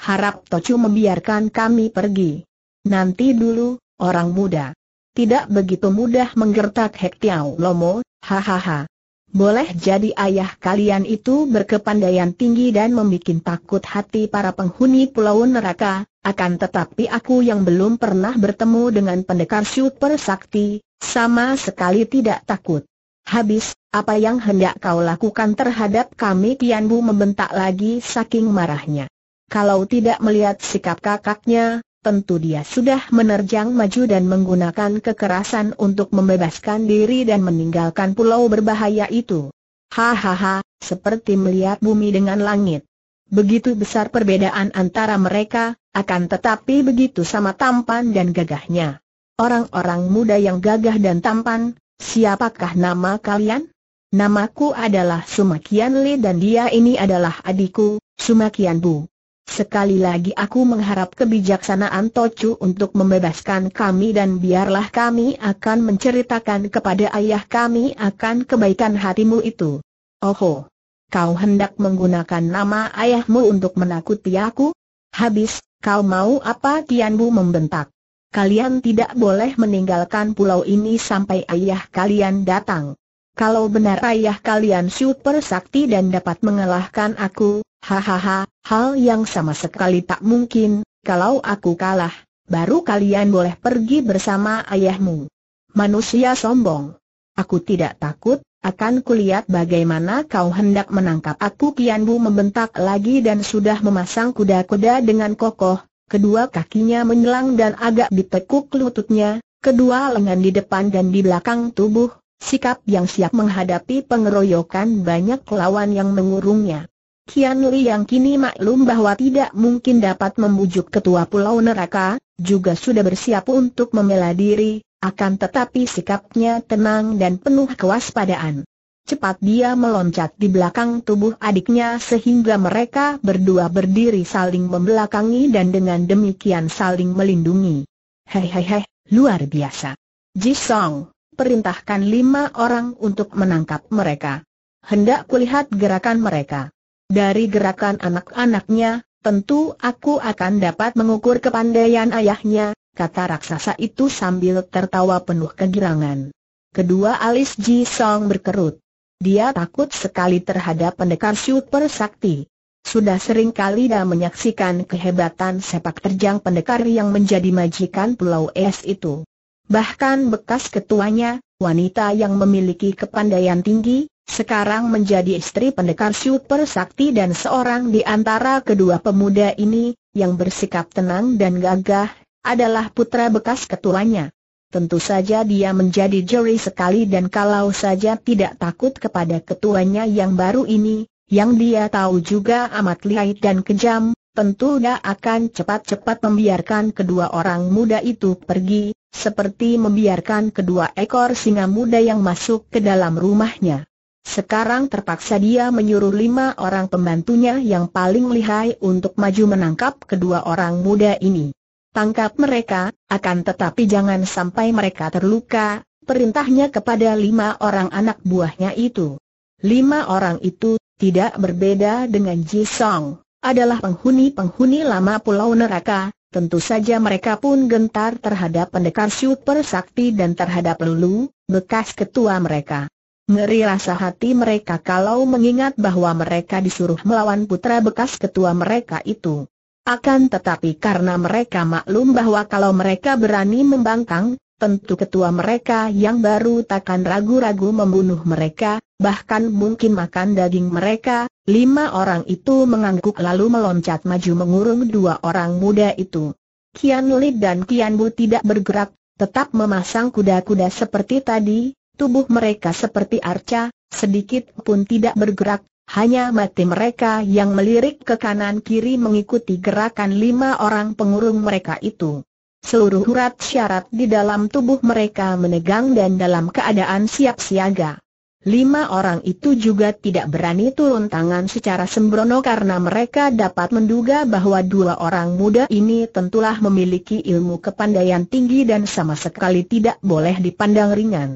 Harap Tocu membiarkan kami pergi. Nanti dulu, orang muda. Tidak begitu mudah menggertak Hek Tiauw Lomo, hahaha. Boleh jadi ayah kalian itu berkepandaian tinggi dan membuat takut hati para penghuni Pulau Neraka. Akan tetapi aku yang belum pernah bertemu dengan pendekar super sakti, sama sekali tidak takut. Habis, apa yang hendak kau lakukan terhadap kami? Kian Bu membentak lagi saking marahnya. Kalau tidak melihat sikap kakaknya, tentu dia sudah menerjang maju dan menggunakan kekerasan untuk membebaskan diri dan meninggalkan pulau berbahaya itu. Hahaha, seperti melihat bumi dengan langit. Begitu besar perbedaan antara mereka. Akan tetapi begitu sama tampan dan gagahnya. Orang-orang muda yang gagah dan tampan, siapakah nama kalian? Namaku adalah Suma Kian Li dan dia ini adalah adikku, Suma Kian Bu. Sekali lagi aku mengharap kebijaksanaan Tocu untuk membebaskan kami dan biarlah kami akan menceritakan kepada ayah kami akan kebaikan hatimu itu. Oho, kau hendak menggunakan nama ayahmu untuk menakuti aku? Habis, kau mau apa? Kian Bu membentak. Kalian tidak boleh meninggalkan pulau ini sampai ayah kalian datang. Kalau benar ayah kalian super sakti dan dapat mengalahkan aku, hahaha, hal yang sama sekali tak mungkin. Kalau aku kalah, baru kalian boleh pergi bersama ayahmu. Manusia sombong. Aku tidak takut, akan kulihat bagaimana kau hendak menangkap aku. Kian Bu membentak lagi dan sudah memasang kuda-kuda dengan kokoh. Kedua kakinya menyelang dan agak ditekuk lututnya, kedua lengan di depan dan di belakang tubuh, sikap yang siap menghadapi pengeroyokan banyak lawan yang mengurungnya. Kian Li yang kini maklum bahwa tidak mungkin dapat membujuk ketua Pulau Neraka, juga sudah bersiap untuk membela diri. Akan tetapi sikapnya tenang dan penuh kewaspadaan. Cepat dia meloncat di belakang tubuh adiknya sehingga mereka berdua berdiri saling membelakangi dan dengan demikian saling melindungi. Hehehe, luar biasa. Ji Song, perintahkan 5 orang untuk menangkap mereka. Hendak kulihat gerakan mereka. Dari gerakan anak-anaknya, tentu aku akan dapat mengukur kepandaian ayahnya, kata raksasa itu sambil tertawa penuh kegirangan. Kedua alis Ji Song berkerut. Dia takut sekali terhadap pendekar super sakti. Sudah sering kali dia menyaksikan kehebatan sepak terjang pendekar yang menjadi majikan Pulau Es itu. Bahkan bekas ketuanya, wanita yang memiliki kepandaian tinggi, sekarang menjadi istri pendekar super sakti dan seorang di antara kedua pemuda ini, yang bersikap tenang dan gagah, adalah putra bekas ketuanya. Tentu saja dia menjadi jeri sekali dan kalau saja tidak takut kepada ketuanya yang baru ini, yang dia tahu juga amat lihai dan kejam, tentu dia akan cepat-cepat membiarkan kedua orang muda itu pergi, seperti membiarkan kedua ekor singa muda yang masuk ke dalam rumahnya. Sekarang terpaksa dia menyuruh 5 orang pembantunya yang paling lihai untuk maju menangkap kedua orang muda ini. Tangkap mereka, akan tetapi jangan sampai mereka terluka, perintahnya kepada 5 orang anak buahnya itu. 5 orang itu, tidak berbeda dengan Ji Song, adalah penghuni-penghuni lama Pulau Neraka, tentu saja mereka pun gentar terhadap pendekar super sakti dan terhadap Lulu, bekas ketua mereka. Ngeri rasa hati mereka kalau mengingat bahwa mereka disuruh melawan putra bekas ketua mereka itu. Akan tetapi karena mereka maklum bahwa kalau mereka berani membangkang, tentu ketua mereka yang baru takkan ragu-ragu membunuh mereka, bahkan mungkin makan daging mereka, 5 orang itu mengangguk lalu meloncat maju mengurung 2 orang muda itu. Kian Li dan Kian Bu tidak bergerak, tetap memasang kuda-kuda seperti tadi, tubuh mereka seperti arca, sedikit pun tidak bergerak. Hanya mata mereka yang melirik ke kanan-kiri mengikuti gerakan 5 orang pengurung mereka itu. Seluruh urat syarat di dalam tubuh mereka menegang dan dalam keadaan siap siaga. 5 orang itu juga tidak berani turun tangan secara sembrono karena mereka dapat menduga bahwa 2 orang muda ini tentulah memiliki ilmu kepandaian tinggi dan sama sekali tidak boleh dipandang ringan.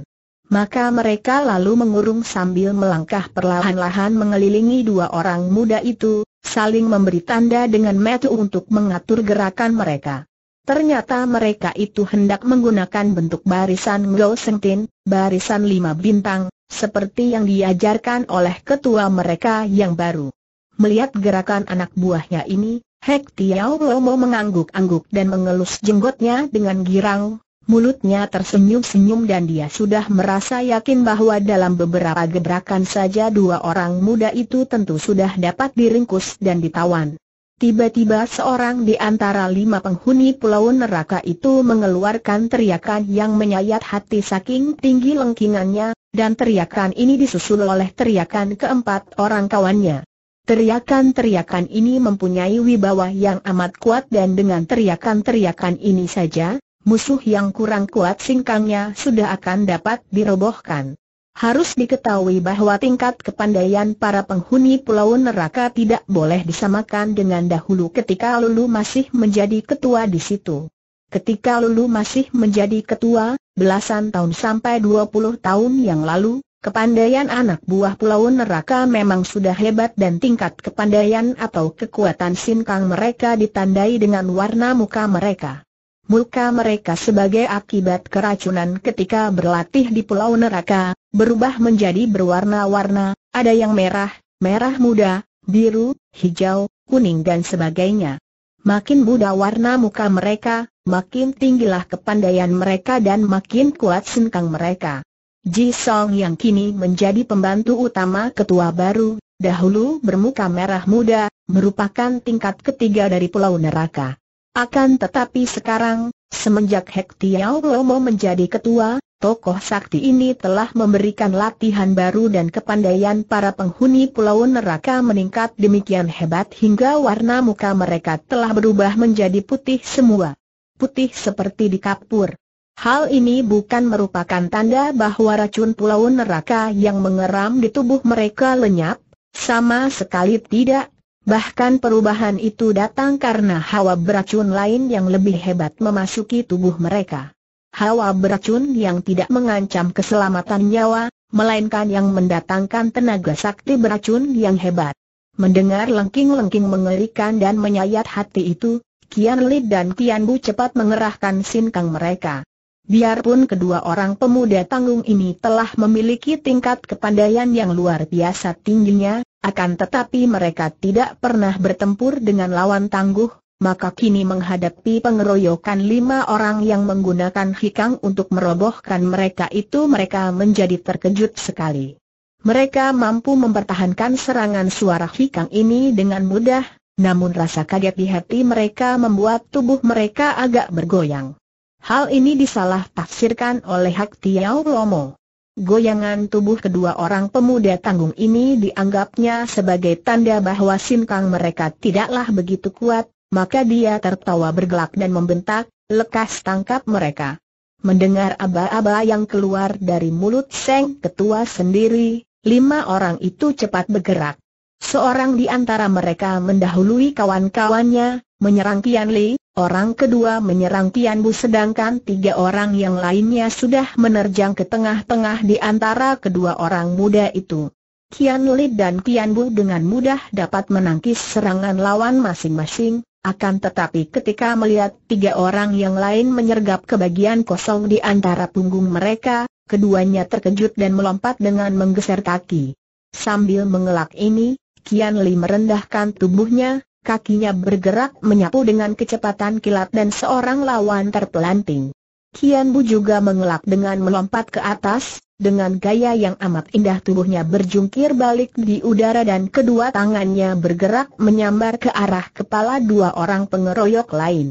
Maka mereka lalu mengurung sambil melangkah perlahan-lahan mengelilingi 2 orang muda itu, saling memberi tanda dengan mata untuk mengatur gerakan mereka. Ternyata mereka itu hendak menggunakan bentuk barisan Go Seng Tin, barisan 5 bintang, seperti yang diajarkan oleh ketua mereka yang baru. Melihat gerakan anak buahnya ini, Hek Tiauw Lomo mengangguk-angguk dan mengelus jenggotnya dengan girang. Mulutnya tersenyum-senyum dan dia sudah merasa yakin bahwa dalam beberapa gebrakan saja 2 orang muda itu tentu sudah dapat diringkus dan ditawan. Tiba-tiba seorang di antara 5 penghuni Pulau Neraka itu mengeluarkan teriakan yang menyayat hati saking tinggi lengkingannya, dan teriakan ini disusul oleh teriakan ke-4 orang kawannya. Teriakan-teriakan ini mempunyai wibawa yang amat kuat dan dengan teriakan-teriakan ini saja, musuh yang kurang kuat singkangnya sudah akan dapat dirobohkan. Harus diketahui bahwa tingkat kepandaian para penghuni Pulau Neraka tidak boleh disamakan dengan dahulu ketika Lulu masih menjadi ketua di situ. Ketika Lulu masih menjadi ketua, belasan tahun sampai 20 tahun yang lalu, kepandaian anak buah Pulau Neraka memang sudah hebat dan tingkat kepandaian atau kekuatan sinkang mereka ditandai dengan warna muka mereka. Muka mereka sebagai akibat keracunan ketika berlatih di Pulau Neraka, berubah menjadi berwarna-warna, ada yang merah, merah muda, biru, hijau, kuning dan sebagainya. Makin muda warna muka mereka, makin tinggilah kepandaian mereka dan makin kuat sinkang mereka. Ji Song yang kini menjadi pembantu utama ketua baru, dahulu bermuka merah muda, merupakan tingkat ketiga dari Pulau Neraka. Akan tetapi sekarang, semenjak Hek Tiauw Lomo menjadi ketua, tokoh sakti ini telah memberikan latihan baru dan kepandaian para penghuni Pulau Neraka meningkat demikian hebat hingga warna muka mereka telah berubah menjadi putih semua. Putih seperti di kapur. Hal ini bukan merupakan tanda bahwa racun Pulau Neraka yang mengeram di tubuh mereka lenyap, sama sekali tidak. Bahkan perubahan itu datang karena hawa beracun lain yang lebih hebat memasuki tubuh mereka. Hawa beracun yang tidak mengancam keselamatan nyawa, melainkan yang mendatangkan tenaga sakti beracun yang hebat. Mendengar lengking-lengking mengerikan dan menyayat hati itu, Kian Li dan Kian Bu cepat mengerahkan sinkang mereka. Biarpun kedua orang pemuda tanggung ini telah memiliki tingkat kepandaian yang luar biasa tingginya, akan tetapi mereka tidak pernah bertempur dengan lawan tangguh, maka kini menghadapi pengeroyokan lima orang yang menggunakan hikang untuk merobohkan mereka itu mereka menjadi terkejut sekali. Mereka mampu mempertahankan serangan suara hikang ini dengan mudah, namun rasa kaget di hati mereka membuat tubuh mereka agak bergoyang. Hal ini disalah tafsirkan oleh Hek Tiauw Lomo. Goyangan tubuh kedua orang pemuda tanggung ini dianggapnya sebagai tanda bahwa sinkang mereka tidaklah begitu kuat, maka dia tertawa bergelak dan membentak, "Lekas tangkap mereka!" Mendengar aba-aba yang keluar dari mulut Seng Ketua sendiri, lima orang itu cepat bergerak. Seorang di antara mereka mendahului kawan-kawannya, menyerang Kian Li. Orang kedua menyerang Kian Bu, sedangkan tiga orang yang lainnya sudah menerjang ke tengah-tengah di antara kedua orang muda itu. Kian Li dan Kian Bu dengan mudah dapat menangkis serangan lawan masing-masing, akan tetapi ketika melihat tiga orang yang lain menyergap ke bagian kosong di antara punggung mereka, keduanya terkejut dan melompat dengan menggeser kaki. Sambil mengelak ini, Kian Li merendahkan tubuhnya. Kakinya bergerak menyapu dengan kecepatan kilat dan seorang lawan terpelanting. Kian Bu juga mengelak dengan melompat ke atas, dengan gaya yang amat indah tubuhnya berjungkir balik di udara dan kedua tangannya bergerak menyambar ke arah kepala dua orang pengeroyok lain.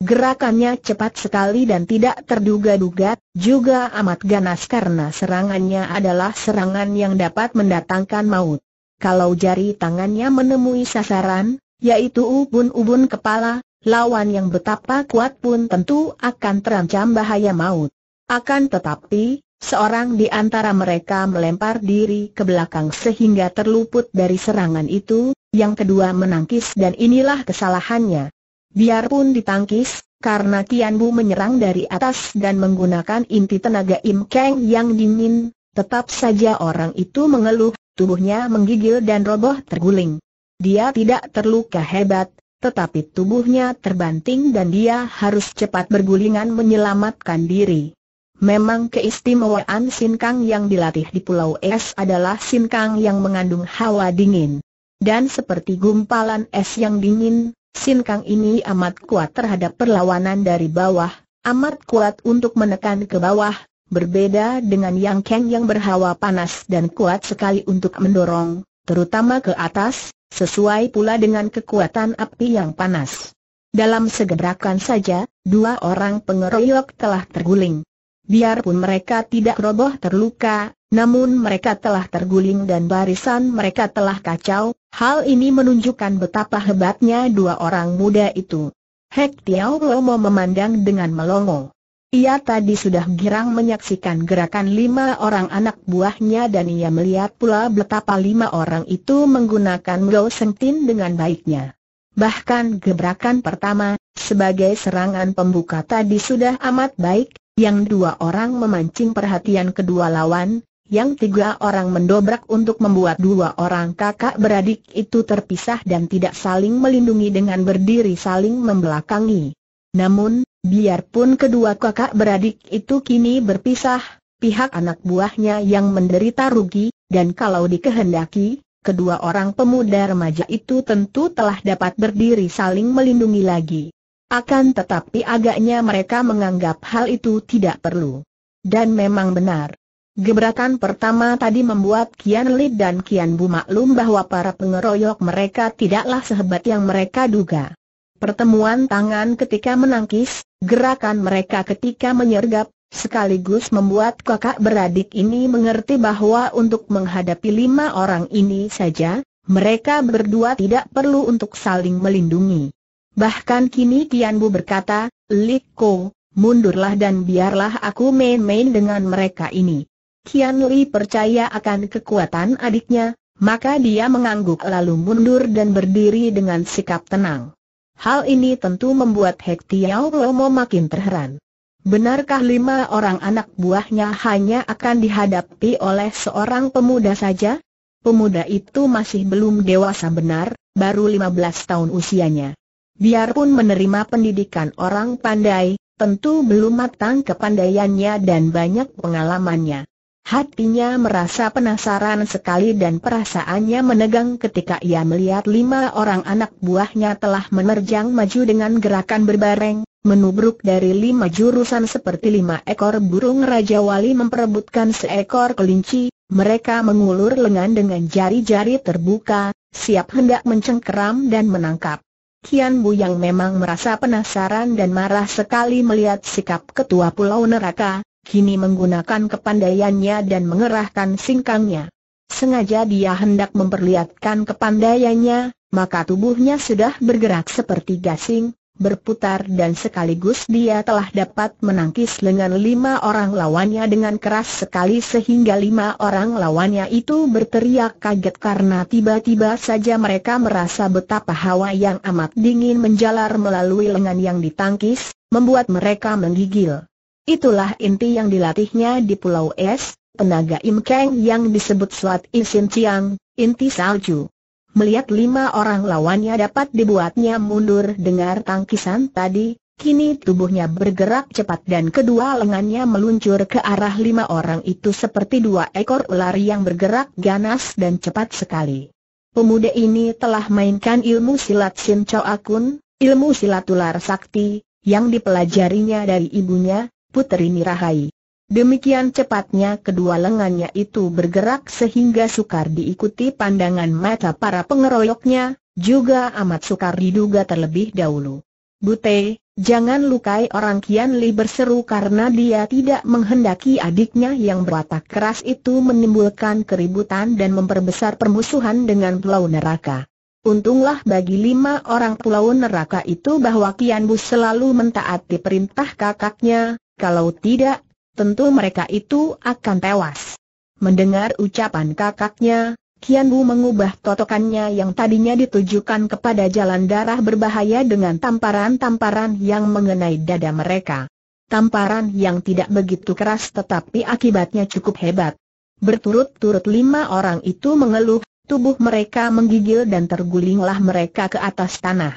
Gerakannya cepat sekali dan tidak terduga-duga, juga amat ganas karena serangannya adalah serangan yang dapat mendatangkan maut. Kalau jari tangannya menemui sasaran, yaitu ubun-ubun kepala, lawan yang betapa kuat pun tentu akan terancam bahaya maut. Akan tetapi, seorang di antara mereka melempar diri ke belakang sehingga terluput dari serangan itu, yang kedua menangkis dan inilah kesalahannya. Biarpun ditangkis, karena Kian Bu menyerang dari atas dan menggunakan inti tenaga Im Kang yang dingin, tetap saja orang itu mengeluh, tubuhnya menggigil dan roboh terguling. Dia tidak terluka hebat, tetapi tubuhnya terbanting dan dia harus cepat bergulingan menyelamatkan diri. Memang keistimewaan sinkang yang dilatih di Pulau Es adalah sinkang yang mengandung hawa dingin. Dan seperti gumpalan es yang dingin, sinkang ini amat kuat terhadap perlawanan dari bawah, amat kuat untuk menekan ke bawah, berbeda dengan Yang Kang yang berhawa panas dan kuat sekali untuk mendorong, terutama ke atas. Sesuai pula dengan kekuatan api yang panas. Dalam segerakan saja, dua orang pengeroyok telah terguling. Biarpun mereka tidak roboh terluka, namun mereka telah terguling dan barisan mereka telah kacau. Hal ini menunjukkan betapa hebatnya dua orang muda itu. Hek Tiauw Lomo memandang dengan melongo. Ia tadi sudah girang menyaksikan gerakan lima orang anak buahnya dan ia melihat pula betapa lima orang itu menggunakan Go Seng Tin dengan baiknya. Bahkan gebrakan pertama, sebagai serangan pembuka tadi sudah amat baik, yang dua orang memancing perhatian kedua lawan, yang tiga orang mendobrak untuk membuat dua orang kakak beradik itu terpisah dan tidak saling melindungi dengan berdiri saling membelakangi. Namun, biarpun kedua kakak beradik itu kini berpisah, pihak anak buahnya yang menderita rugi, dan kalau dikehendaki, kedua orang pemuda remaja itu tentu telah dapat berdiri saling melindungi lagi. Akan tetapi agaknya mereka menganggap hal itu tidak perlu. Dan memang benar. Gebrakan pertama tadi membuat Kian Li dan Kian Bu maklum bahwa para pengeroyok mereka tidaklah sehebat yang mereka duga. Pertemuan tangan ketika menangkis, gerakan mereka ketika menyergap, sekaligus membuat kakak beradik ini mengerti bahwa untuk menghadapi lima orang ini saja, mereka berdua tidak perlu untuk saling melindungi. Bahkan kini Kian Bu berkata, "Liko, mundurlah dan biarlah aku main-main dengan mereka ini." Kian Li percaya akan kekuatan adiknya, maka dia mengangguk lalu mundur dan berdiri dengan sikap tenang. Hal ini tentu membuat Hek Tiauw Lomo makin terheran. Benarkah 5 orang anak buahnya hanya akan dihadapi oleh seorang pemuda saja? Pemuda itu masih belum dewasa benar, baru 15 tahun usianya. Biarpun menerima pendidikan orang pandai, tentu belum matang kepandaiannya dan banyak pengalamannya. Hatinya merasa penasaran sekali dan perasaannya menegang ketika ia melihat 5 orang anak buahnya telah menerjang maju dengan gerakan berbareng, menubruk dari 5 jurusan seperti 5 ekor burung Raja Wali memperebutkan seekor kelinci. Mereka mengulur lengan dengan jari-jari terbuka, siap hendak mencengkeram dan menangkap. Kian Bu yang memang merasa penasaran dan marah sekali melihat sikap ketua Pulau Neraka, kini menggunakan kepandaiannya dan mengerahkan singkangnya. Sengaja dia hendak memperlihatkan kepandaiannya, maka tubuhnya sudah bergerak seperti gasing, berputar dan sekaligus dia telah dapat menangkis lengan 5 orang lawannya dengan keras sekali sehingga 5 orang lawannya itu berteriak kaget karena tiba-tiba saja mereka merasa betapa hawa yang amat dingin menjalar melalui lengan yang ditangkis, membuat mereka menggigil. Itulah inti yang dilatihnya di Pulau Es, tenaga Im Kang yang disebut Silat Isin Ciang, inti salju. Melihat 5 orang lawannya dapat dibuatnya mundur dengar tangkisan tadi, kini tubuhnya bergerak cepat dan kedua lengannya meluncur ke arah 5 orang itu seperti 2 ekor ular yang bergerak ganas dan cepat sekali. Pemuda ini telah mainkan ilmu silat Sim Chao Kun, ilmu silat ular sakti, yang dipelajarinya dari ibunya, Putri Nirahai. Demikian cepatnya kedua lengannya itu bergerak sehingga sukar diikuti pandangan mata para pengeroyoknya, juga amat sukar diduga terlebih dahulu. "Bute, jangan lukai orang!" Kian Li berseru karena dia tidak menghendaki adiknya yang berwatak keras itu menimbulkan keributan dan memperbesar permusuhan dengan Pulau Neraka. Untunglah bagi 5 orang Pulau Neraka itu bahwa Kian Bu selalu mentaati perintah kakaknya, kalau tidak, tentu mereka itu akan tewas. Mendengar ucapan kakaknya, Kian Bu mengubah totokannya yang tadinya ditujukan kepada jalan darah berbahaya dengan tamparan-tamparan yang mengenai dada mereka. Tamparan yang tidak begitu keras tetapi akibatnya cukup hebat. Berturut-turut 5 orang itu mengeluh. Tubuh mereka menggigil dan tergulinglah mereka ke atas tanah.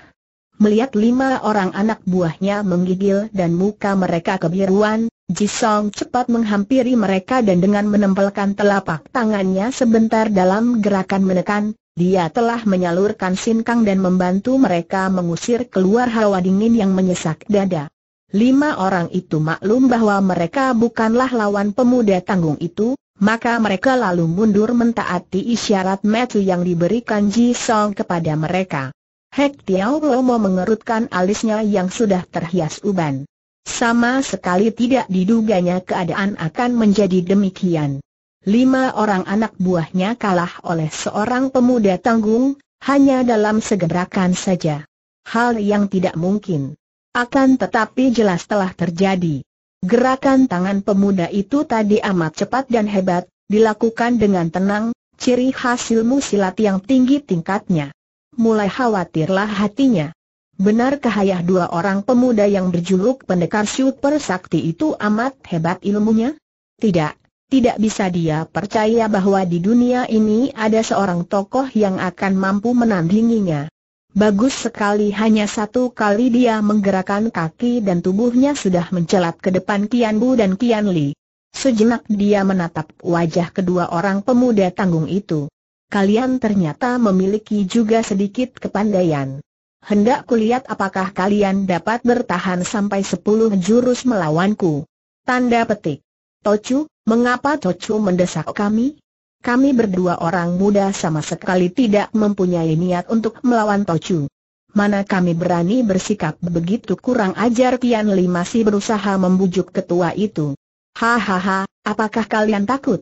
Melihat 5 orang anak buahnya menggigil dan muka mereka kebiruan, Ji Song cepat menghampiri mereka dan dengan menempelkan telapak tangannya sebentar dalam gerakan menekan, dia telah menyalurkan sinkang dan membantu mereka mengusir keluar hawa dingin yang menyesak dada. 5 orang itu maklum bahwa mereka bukanlah lawan pemuda tanggung itu, maka mereka lalu mundur mentaati isyarat mata yang diberikan Ji Song kepada mereka. Hek Tiauw Lomo mengerutkan alisnya yang sudah terhias uban. Sama sekali tidak diduganya keadaan akan menjadi demikian. 5 orang anak buahnya kalah oleh seorang pemuda tanggung, hanya dalam segerakan saja. Hal yang tidak mungkin. Akan tetapi jelas telah terjadi. Gerakan tangan pemuda itu tadi amat cepat dan hebat, dilakukan dengan tenang, ciri khas ilmu silat yang tinggi tingkatnya. Mulai khawatirlah hatinya. Benarkah ayah 2 orang pemuda yang berjuluk pendekar super sakti itu amat hebat ilmunya? Tidak bisa dia percaya bahwa di dunia ini ada seorang tokoh yang akan mampu menandinginya. Bagus sekali, hanya 1 kali dia menggerakkan kaki dan tubuhnya sudah mencelat ke depan Kian Bu dan Kian Li. Sejenak dia menatap wajah kedua orang pemuda tanggung itu. "Kalian ternyata memiliki juga sedikit kepandaian. Hendak kulihat apakah kalian dapat bertahan sampai 10 jurus melawanku." Tanda petik. "Tocu, mengapa Tocu mendesak kami? Kami berdua orang muda sama sekali tidak mempunyai niat untuk melawan Tocu. Mana kami berani bersikap begitu kurang ajar?" Kian Li masih berusaha membujuk ketua itu. "Hahaha, apakah kalian takut?"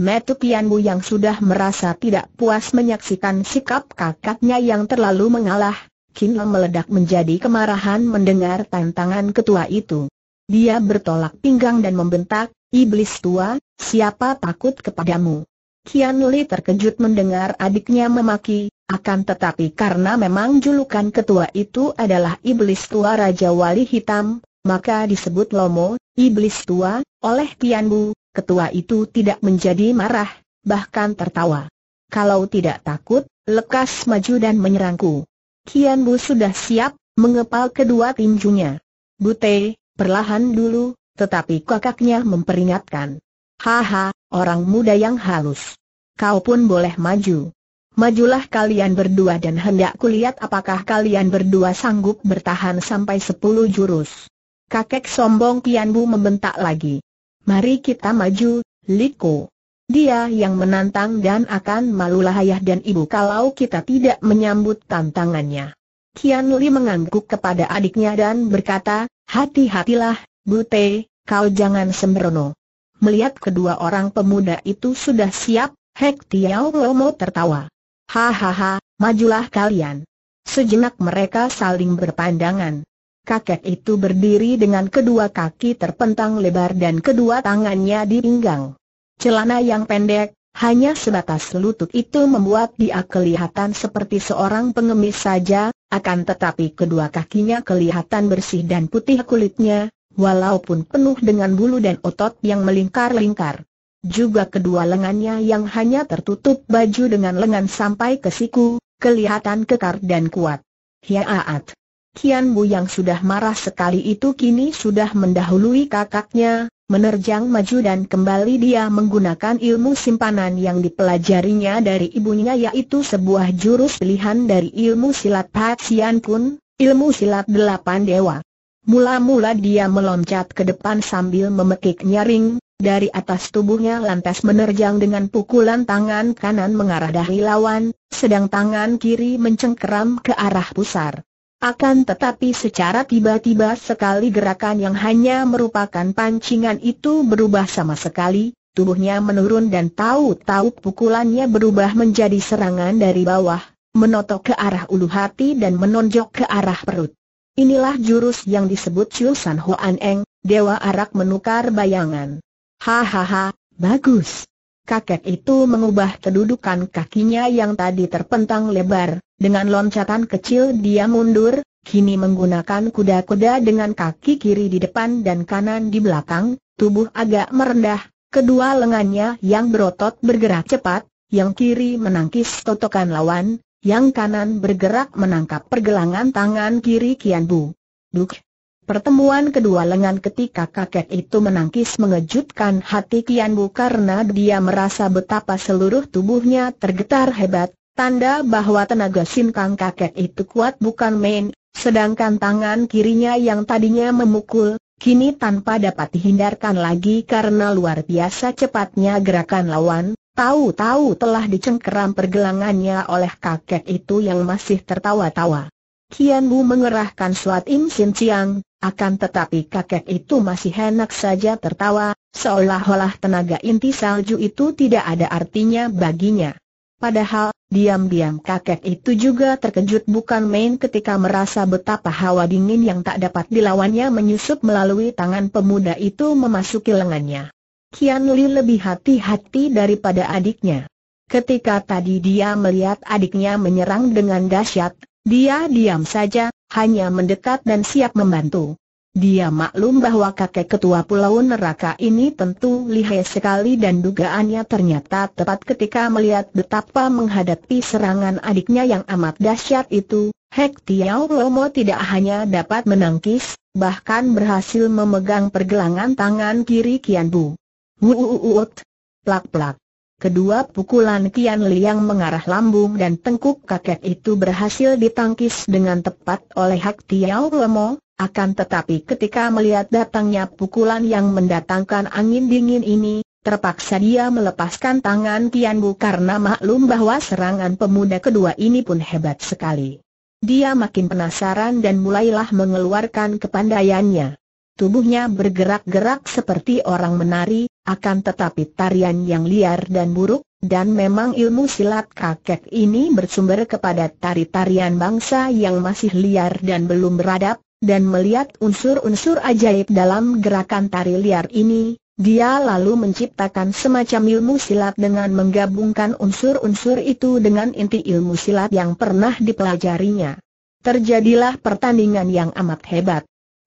Metu Kian Bu yang sudah merasa tidak puas menyaksikan sikap kakaknya yang terlalu mengalah, kini meledak menjadi kemarahan mendengar tantangan ketua itu. Dia bertolak pinggang dan membentak, "Iblis tua, siapa takut kepadamu?" Kian Li terkejut mendengar adiknya memaki, akan tetapi karena memang julukan ketua itu adalah Iblis Tua Raja Wali Hitam, maka disebut Lomo, Iblis Tua, oleh Kian Bu. Ketua itu tidak menjadi marah, bahkan tertawa. "Kalau tidak takut, lekas maju dan menyerangku." Kian Bu sudah siap, mengepal kedua tinjunya. "Bute, perlahan dulu," tetapi kakaknya memperingatkan. "Haha, orang muda yang halus. Kau pun boleh maju. Majulah kalian berdua dan hendak kulihat apakah kalian berdua sanggup bertahan sampai 10 jurus. Kakek sombong Kian Bu membentak lagi. "Mari kita maju, Liko. Dia yang menantang dan akan malulah ayah dan ibu kalau kita tidak menyambut tantangannya." Kian Li mengangguk kepada adiknya dan berkata, "Hati-hatilah, Bute, kau jangan sembrono." Melihat kedua orang pemuda itu sudah siap, Hek Tiauw Lomo tertawa. "Hahaha, majulah kalian." Sejenak mereka saling berpandangan. Kakek itu berdiri dengan kedua kaki terpentang lebar dan kedua tangannya di pinggang. Celana yang pendek, hanya sebatas lutut itu membuat dia kelihatan seperti seorang pengemis saja, akan tetapi kedua kakinya kelihatan bersih dan putih kulitnya, walaupun penuh dengan bulu dan otot yang melingkar-lingkar. Juga kedua lengannya yang hanya tertutup baju dengan lengan sampai ke siku, kelihatan kekar dan kuat. "Hiaat!" Kian Bu yang sudah marah sekali itu kini sudah mendahului kakaknya, menerjang maju dan kembali dia menggunakan ilmu simpanan yang dipelajarinya dari ibunya, yaitu sebuah jurus pilihan dari ilmu silat Hak Sian Pun, ilmu silat 8 dewa. Mula-mula dia meloncat ke depan sambil memekik nyaring, dari atas tubuhnya lantas menerjang dengan pukulan tangan kanan mengarah dahi lawan, sedang tangan kiri mencengkeram ke arah pusar. Akan tetapi secara tiba-tiba sekali gerakan yang hanya merupakan pancingan itu berubah sama sekali, tubuhnya menurun dan tahu-tahu pukulannya berubah menjadi serangan dari bawah, menotok ke arah ulu hati dan menonjok ke arah perut. Inilah jurus yang disebut Chul San Ho An Eng, Dewa Arak Menukar Bayangan. "Hahaha, bagus." Kakek itu mengubah kedudukan kakinya yang tadi terpentang lebar, dengan loncatan kecil dia mundur, kini menggunakan kuda-kuda dengan kaki kiri di depan dan kanan di belakang, tubuh agak merendah, kedua lengannya yang berotot bergerak cepat, yang kiri menangkis totokan lawan, yang kanan bergerak menangkap pergelangan tangan kiri Kian Bu. Duk! Pertemuan kedua lengan ketika kakek itu menangkis mengejutkan hati Kian Bu karena dia merasa betapa seluruh tubuhnya tergetar hebat, tanda bahwa tenaga Sinkang kakek itu kuat bukan main, sedangkan tangan kirinya yang tadinya memukul, kini tanpa dapat dihindarkan lagi karena luar biasa cepatnya gerakan lawan, tahu-tahu telah dicengkeram pergelangannya oleh kakek itu yang masih tertawa-tawa. Kian Bu mengerahkan Silat Im Sin Ciang, akan tetapi kakek itu masih enak saja tertawa, seolah-olah tenaga inti salju itu tidak ada artinya baginya. Padahal, diam-diam kakek itu juga terkejut bukan main ketika merasa betapa hawa dingin yang tak dapat dilawannya menyusup melalui tangan pemuda itu memasuki lengannya. Kian Li lebih hati-hati daripada adiknya. Ketika tadi dia melihat adiknya menyerang dengan dahsyat, dia diam saja, hanya mendekat dan siap membantu. Dia maklum bahwa kakek ketua Pulau Neraka ini tentu lihai sekali dan dugaannya ternyata tepat ketika melihat betapa menghadapi serangan adiknya yang amat dahsyat itu. Hek Tiauw Lomo tidak hanya dapat menangkis, bahkan berhasil memegang pergelangan tangan kiri Kian Bu. Wuuuut! Plak-plak! Kedua pukulan Kian Li yang mengarah lambung dan tengkuk kakek itu berhasil ditangkis dengan tepat oleh Hek Tiauw Lomo, akan tetapi ketika melihat datangnya pukulan yang mendatangkan angin dingin ini, terpaksa dia melepaskan tangan Kian Bu karena maklum bahwa serangan pemuda kedua ini pun hebat sekali. Dia makin penasaran dan mulailah mengeluarkan kepandaiannya. Tubuhnya bergerak-gerak seperti orang menari, akan tetapi tarian yang liar dan buruk, dan memang ilmu silat kakek ini bersumber kepada tari-tarian bangsa yang masih liar dan belum beradab, dan melihat unsur-unsur ajaib dalam gerakan tari liar ini, dia lalu menciptakan semacam ilmu silat dengan menggabungkan unsur-unsur itu dengan inti ilmu silat yang pernah dipelajarinya. Terjadilah pertandingan yang amat hebat.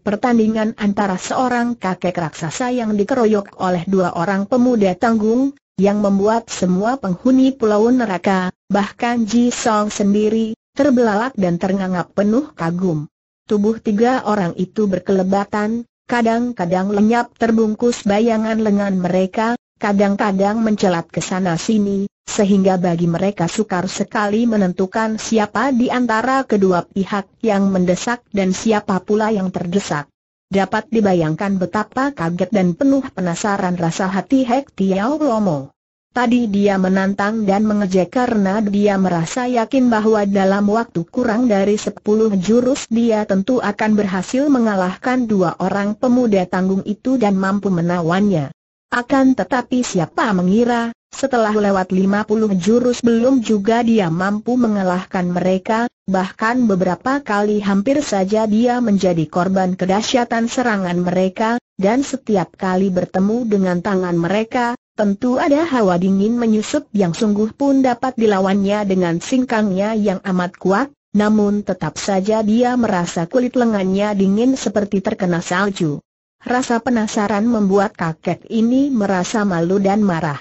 Pertandingan antara seorang kakek raksasa yang dikeroyok oleh dua orang pemuda tanggung, yang membuat semua penghuni Pulau Neraka, bahkan Ji Song sendiri, terbelalak dan terngangap penuh kagum. Tubuh tiga orang itu berkelebatan, kadang-kadang lenyap terbungkus bayangan lengan mereka, kadang-kadang mencelat ke sana sini, sehingga bagi mereka sukar sekali menentukan siapa di antara kedua pihak yang mendesak dan siapa pula yang terdesak. Dapat dibayangkan betapa kaget dan penuh penasaran rasa hati Hek Tiauw Lomo. Tadi dia menantang dan mengejek karena dia merasa yakin bahwa dalam waktu kurang dari 10 jurus dia tentu akan berhasil mengalahkan dua orang pemuda tanggung itu dan mampu menawannya. Akan tetapi siapa mengira, setelah lewat 50 jurus belum juga dia mampu mengalahkan mereka, bahkan beberapa kali hampir saja dia menjadi korban kedahsyatan serangan mereka, dan setiap kali bertemu dengan tangan mereka, tentu ada hawa dingin menyusup yang sungguh pun dapat dilawannya dengan singkangnya yang amat kuat, namun tetap saja dia merasa kulit lengannya dingin seperti terkena salju. Rasa penasaran membuat kakek ini merasa malu dan marah.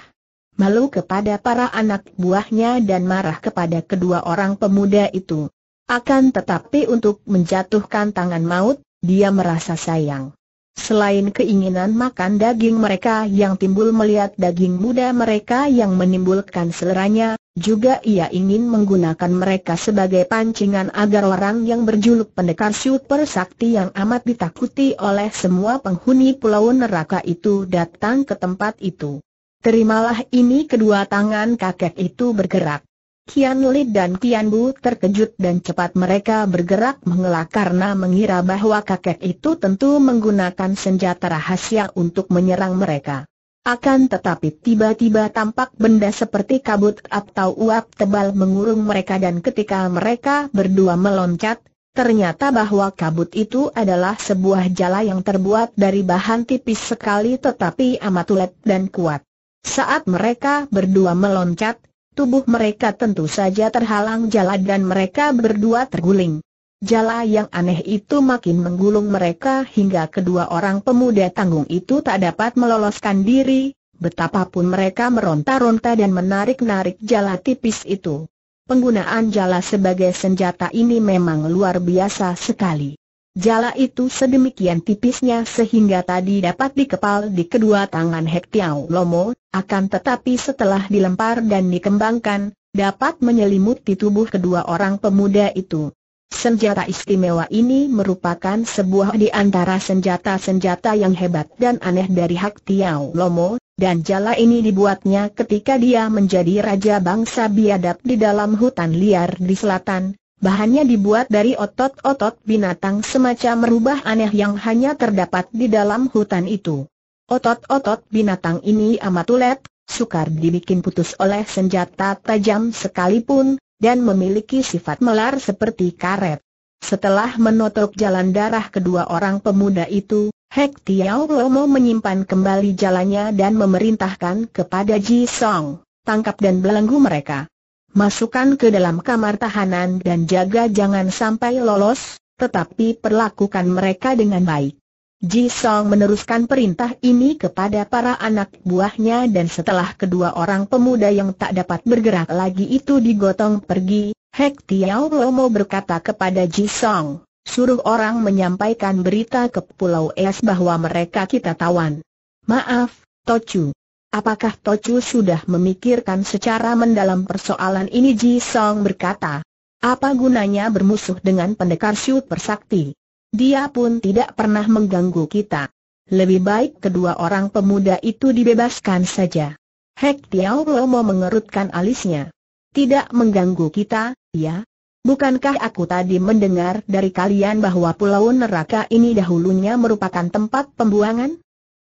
Malu kepada para anak buahnya dan marah kepada kedua orang pemuda itu. Akan tetapi untuk menjatuhkan tangan maut, dia merasa sayang. Selain keinginan makan daging mereka yang timbul melihat daging muda mereka yang menimbulkan seleranya, juga ia ingin menggunakan mereka sebagai pancingan agar orang yang berjuluk pendekar super sakti yang amat ditakuti oleh semua penghuni Pulau Neraka itu datang ke tempat itu. Terimalah ini, kedua tangan kakek itu bergerak. Kian Li dan Kian Bu terkejut dan cepat mereka bergerak mengelak karena mengira bahwa kakek itu tentu menggunakan senjata rahasia untuk menyerang mereka. Akan tetapi tiba-tiba tampak benda seperti kabut atau uap tebal mengurung mereka dan ketika mereka berdua meloncat, ternyata bahwa kabut itu adalah sebuah jala yang terbuat dari bahan tipis sekali tetapi amat ulet dan kuat. Saat mereka berdua meloncat, tubuh mereka tentu saja terhalang jala dan mereka berdua terguling. Jala yang aneh itu makin menggulung mereka hingga kedua orang pemuda tanggung itu tak dapat meloloskan diri, betapapun mereka meronta-ronta dan menarik-narik jala tipis itu. Penggunaan jala sebagai senjata ini memang luar biasa sekali. Jala itu sedemikian tipisnya sehingga tadi dapat dikepal di kedua tangan Hek Tiauw Lomo, akan tetapi setelah dilempar dan dikembangkan, dapat menyelimuti tubuh kedua orang pemuda itu. Senjata istimewa ini merupakan sebuah di antara senjata-senjata yang hebat dan aneh dari Hek Tiauw Lomo, dan jala ini dibuatnya ketika dia menjadi raja bangsa biadab di dalam hutan liar di selatan. Bahannya dibuat dari otot-otot binatang semacam rubah aneh yang hanya terdapat di dalam hutan itu. Otot-otot binatang ini amat ulet, sukar dibikin putus oleh senjata tajam sekalipun, dan memiliki sifat melar seperti karet. Setelah menotok jalan darah kedua orang pemuda itu, Hek Tiauw Lomo menyimpan kembali jalannya dan memerintahkan kepada Ji Song, tangkap dan belenggu mereka. Masukkan ke dalam kamar tahanan dan jaga jangan sampai lolos, tetapi perlakukan mereka dengan baik. Ji Song meneruskan perintah ini kepada para anak buahnya dan setelah kedua orang pemuda yang tak dapat bergerak lagi itu digotong pergi, Hek Tiauw Lomo berkata kepada Ji Song, suruh orang menyampaikan berita ke Pulau Es bahwa mereka kita tawan. Maaf, Tocu. Apakah Tocu sudah memikirkan secara mendalam persoalan ini? Ji Song berkata, apa gunanya bermusuh dengan pendekar super sakti? Dia pun tidak pernah mengganggu kita. Lebih baik kedua orang pemuda itu dibebaskan saja. Hek Tiauw Lomo mengerutkan alisnya. Tidak mengganggu kita, ya? Bukankah aku tadi mendengar dari kalian bahwa Pulau Neraka ini dahulunya merupakan tempat pembuangan?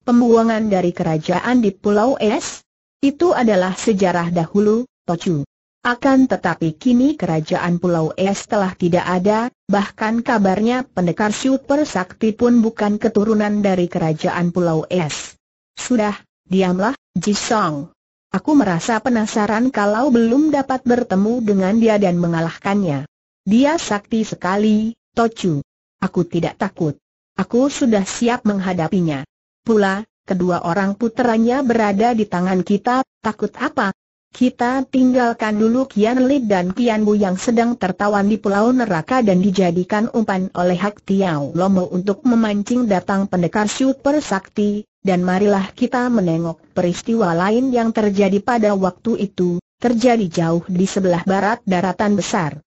Pembuangan dari kerajaan di Pulau Es? Itu adalah sejarah dahulu, Tocu. Akan tetapi kini kerajaan Pulau Es telah tidak ada, bahkan kabarnya pendekar super sakti pun bukan keturunan dari kerajaan Pulau Es. Sudah, diamlah, Ji Song. Aku merasa penasaran kalau belum dapat bertemu dengan dia dan mengalahkannya. Dia sakti sekali, Tocu. Aku tidak takut. Aku sudah siap menghadapinya. Pula, kedua orang puteranya berada di tangan kita, takut apa? Kita tinggalkan dulu Kian Li dan Kian Bu yang sedang tertawan di Pulau Neraka dan dijadikan umpan oleh Hek Tiauw Lomo untuk memancing datang pendekar super sakti. Dan marilah kita menengok peristiwa lain yang terjadi pada waktu itu, terjadi jauh di sebelah barat daratan besar.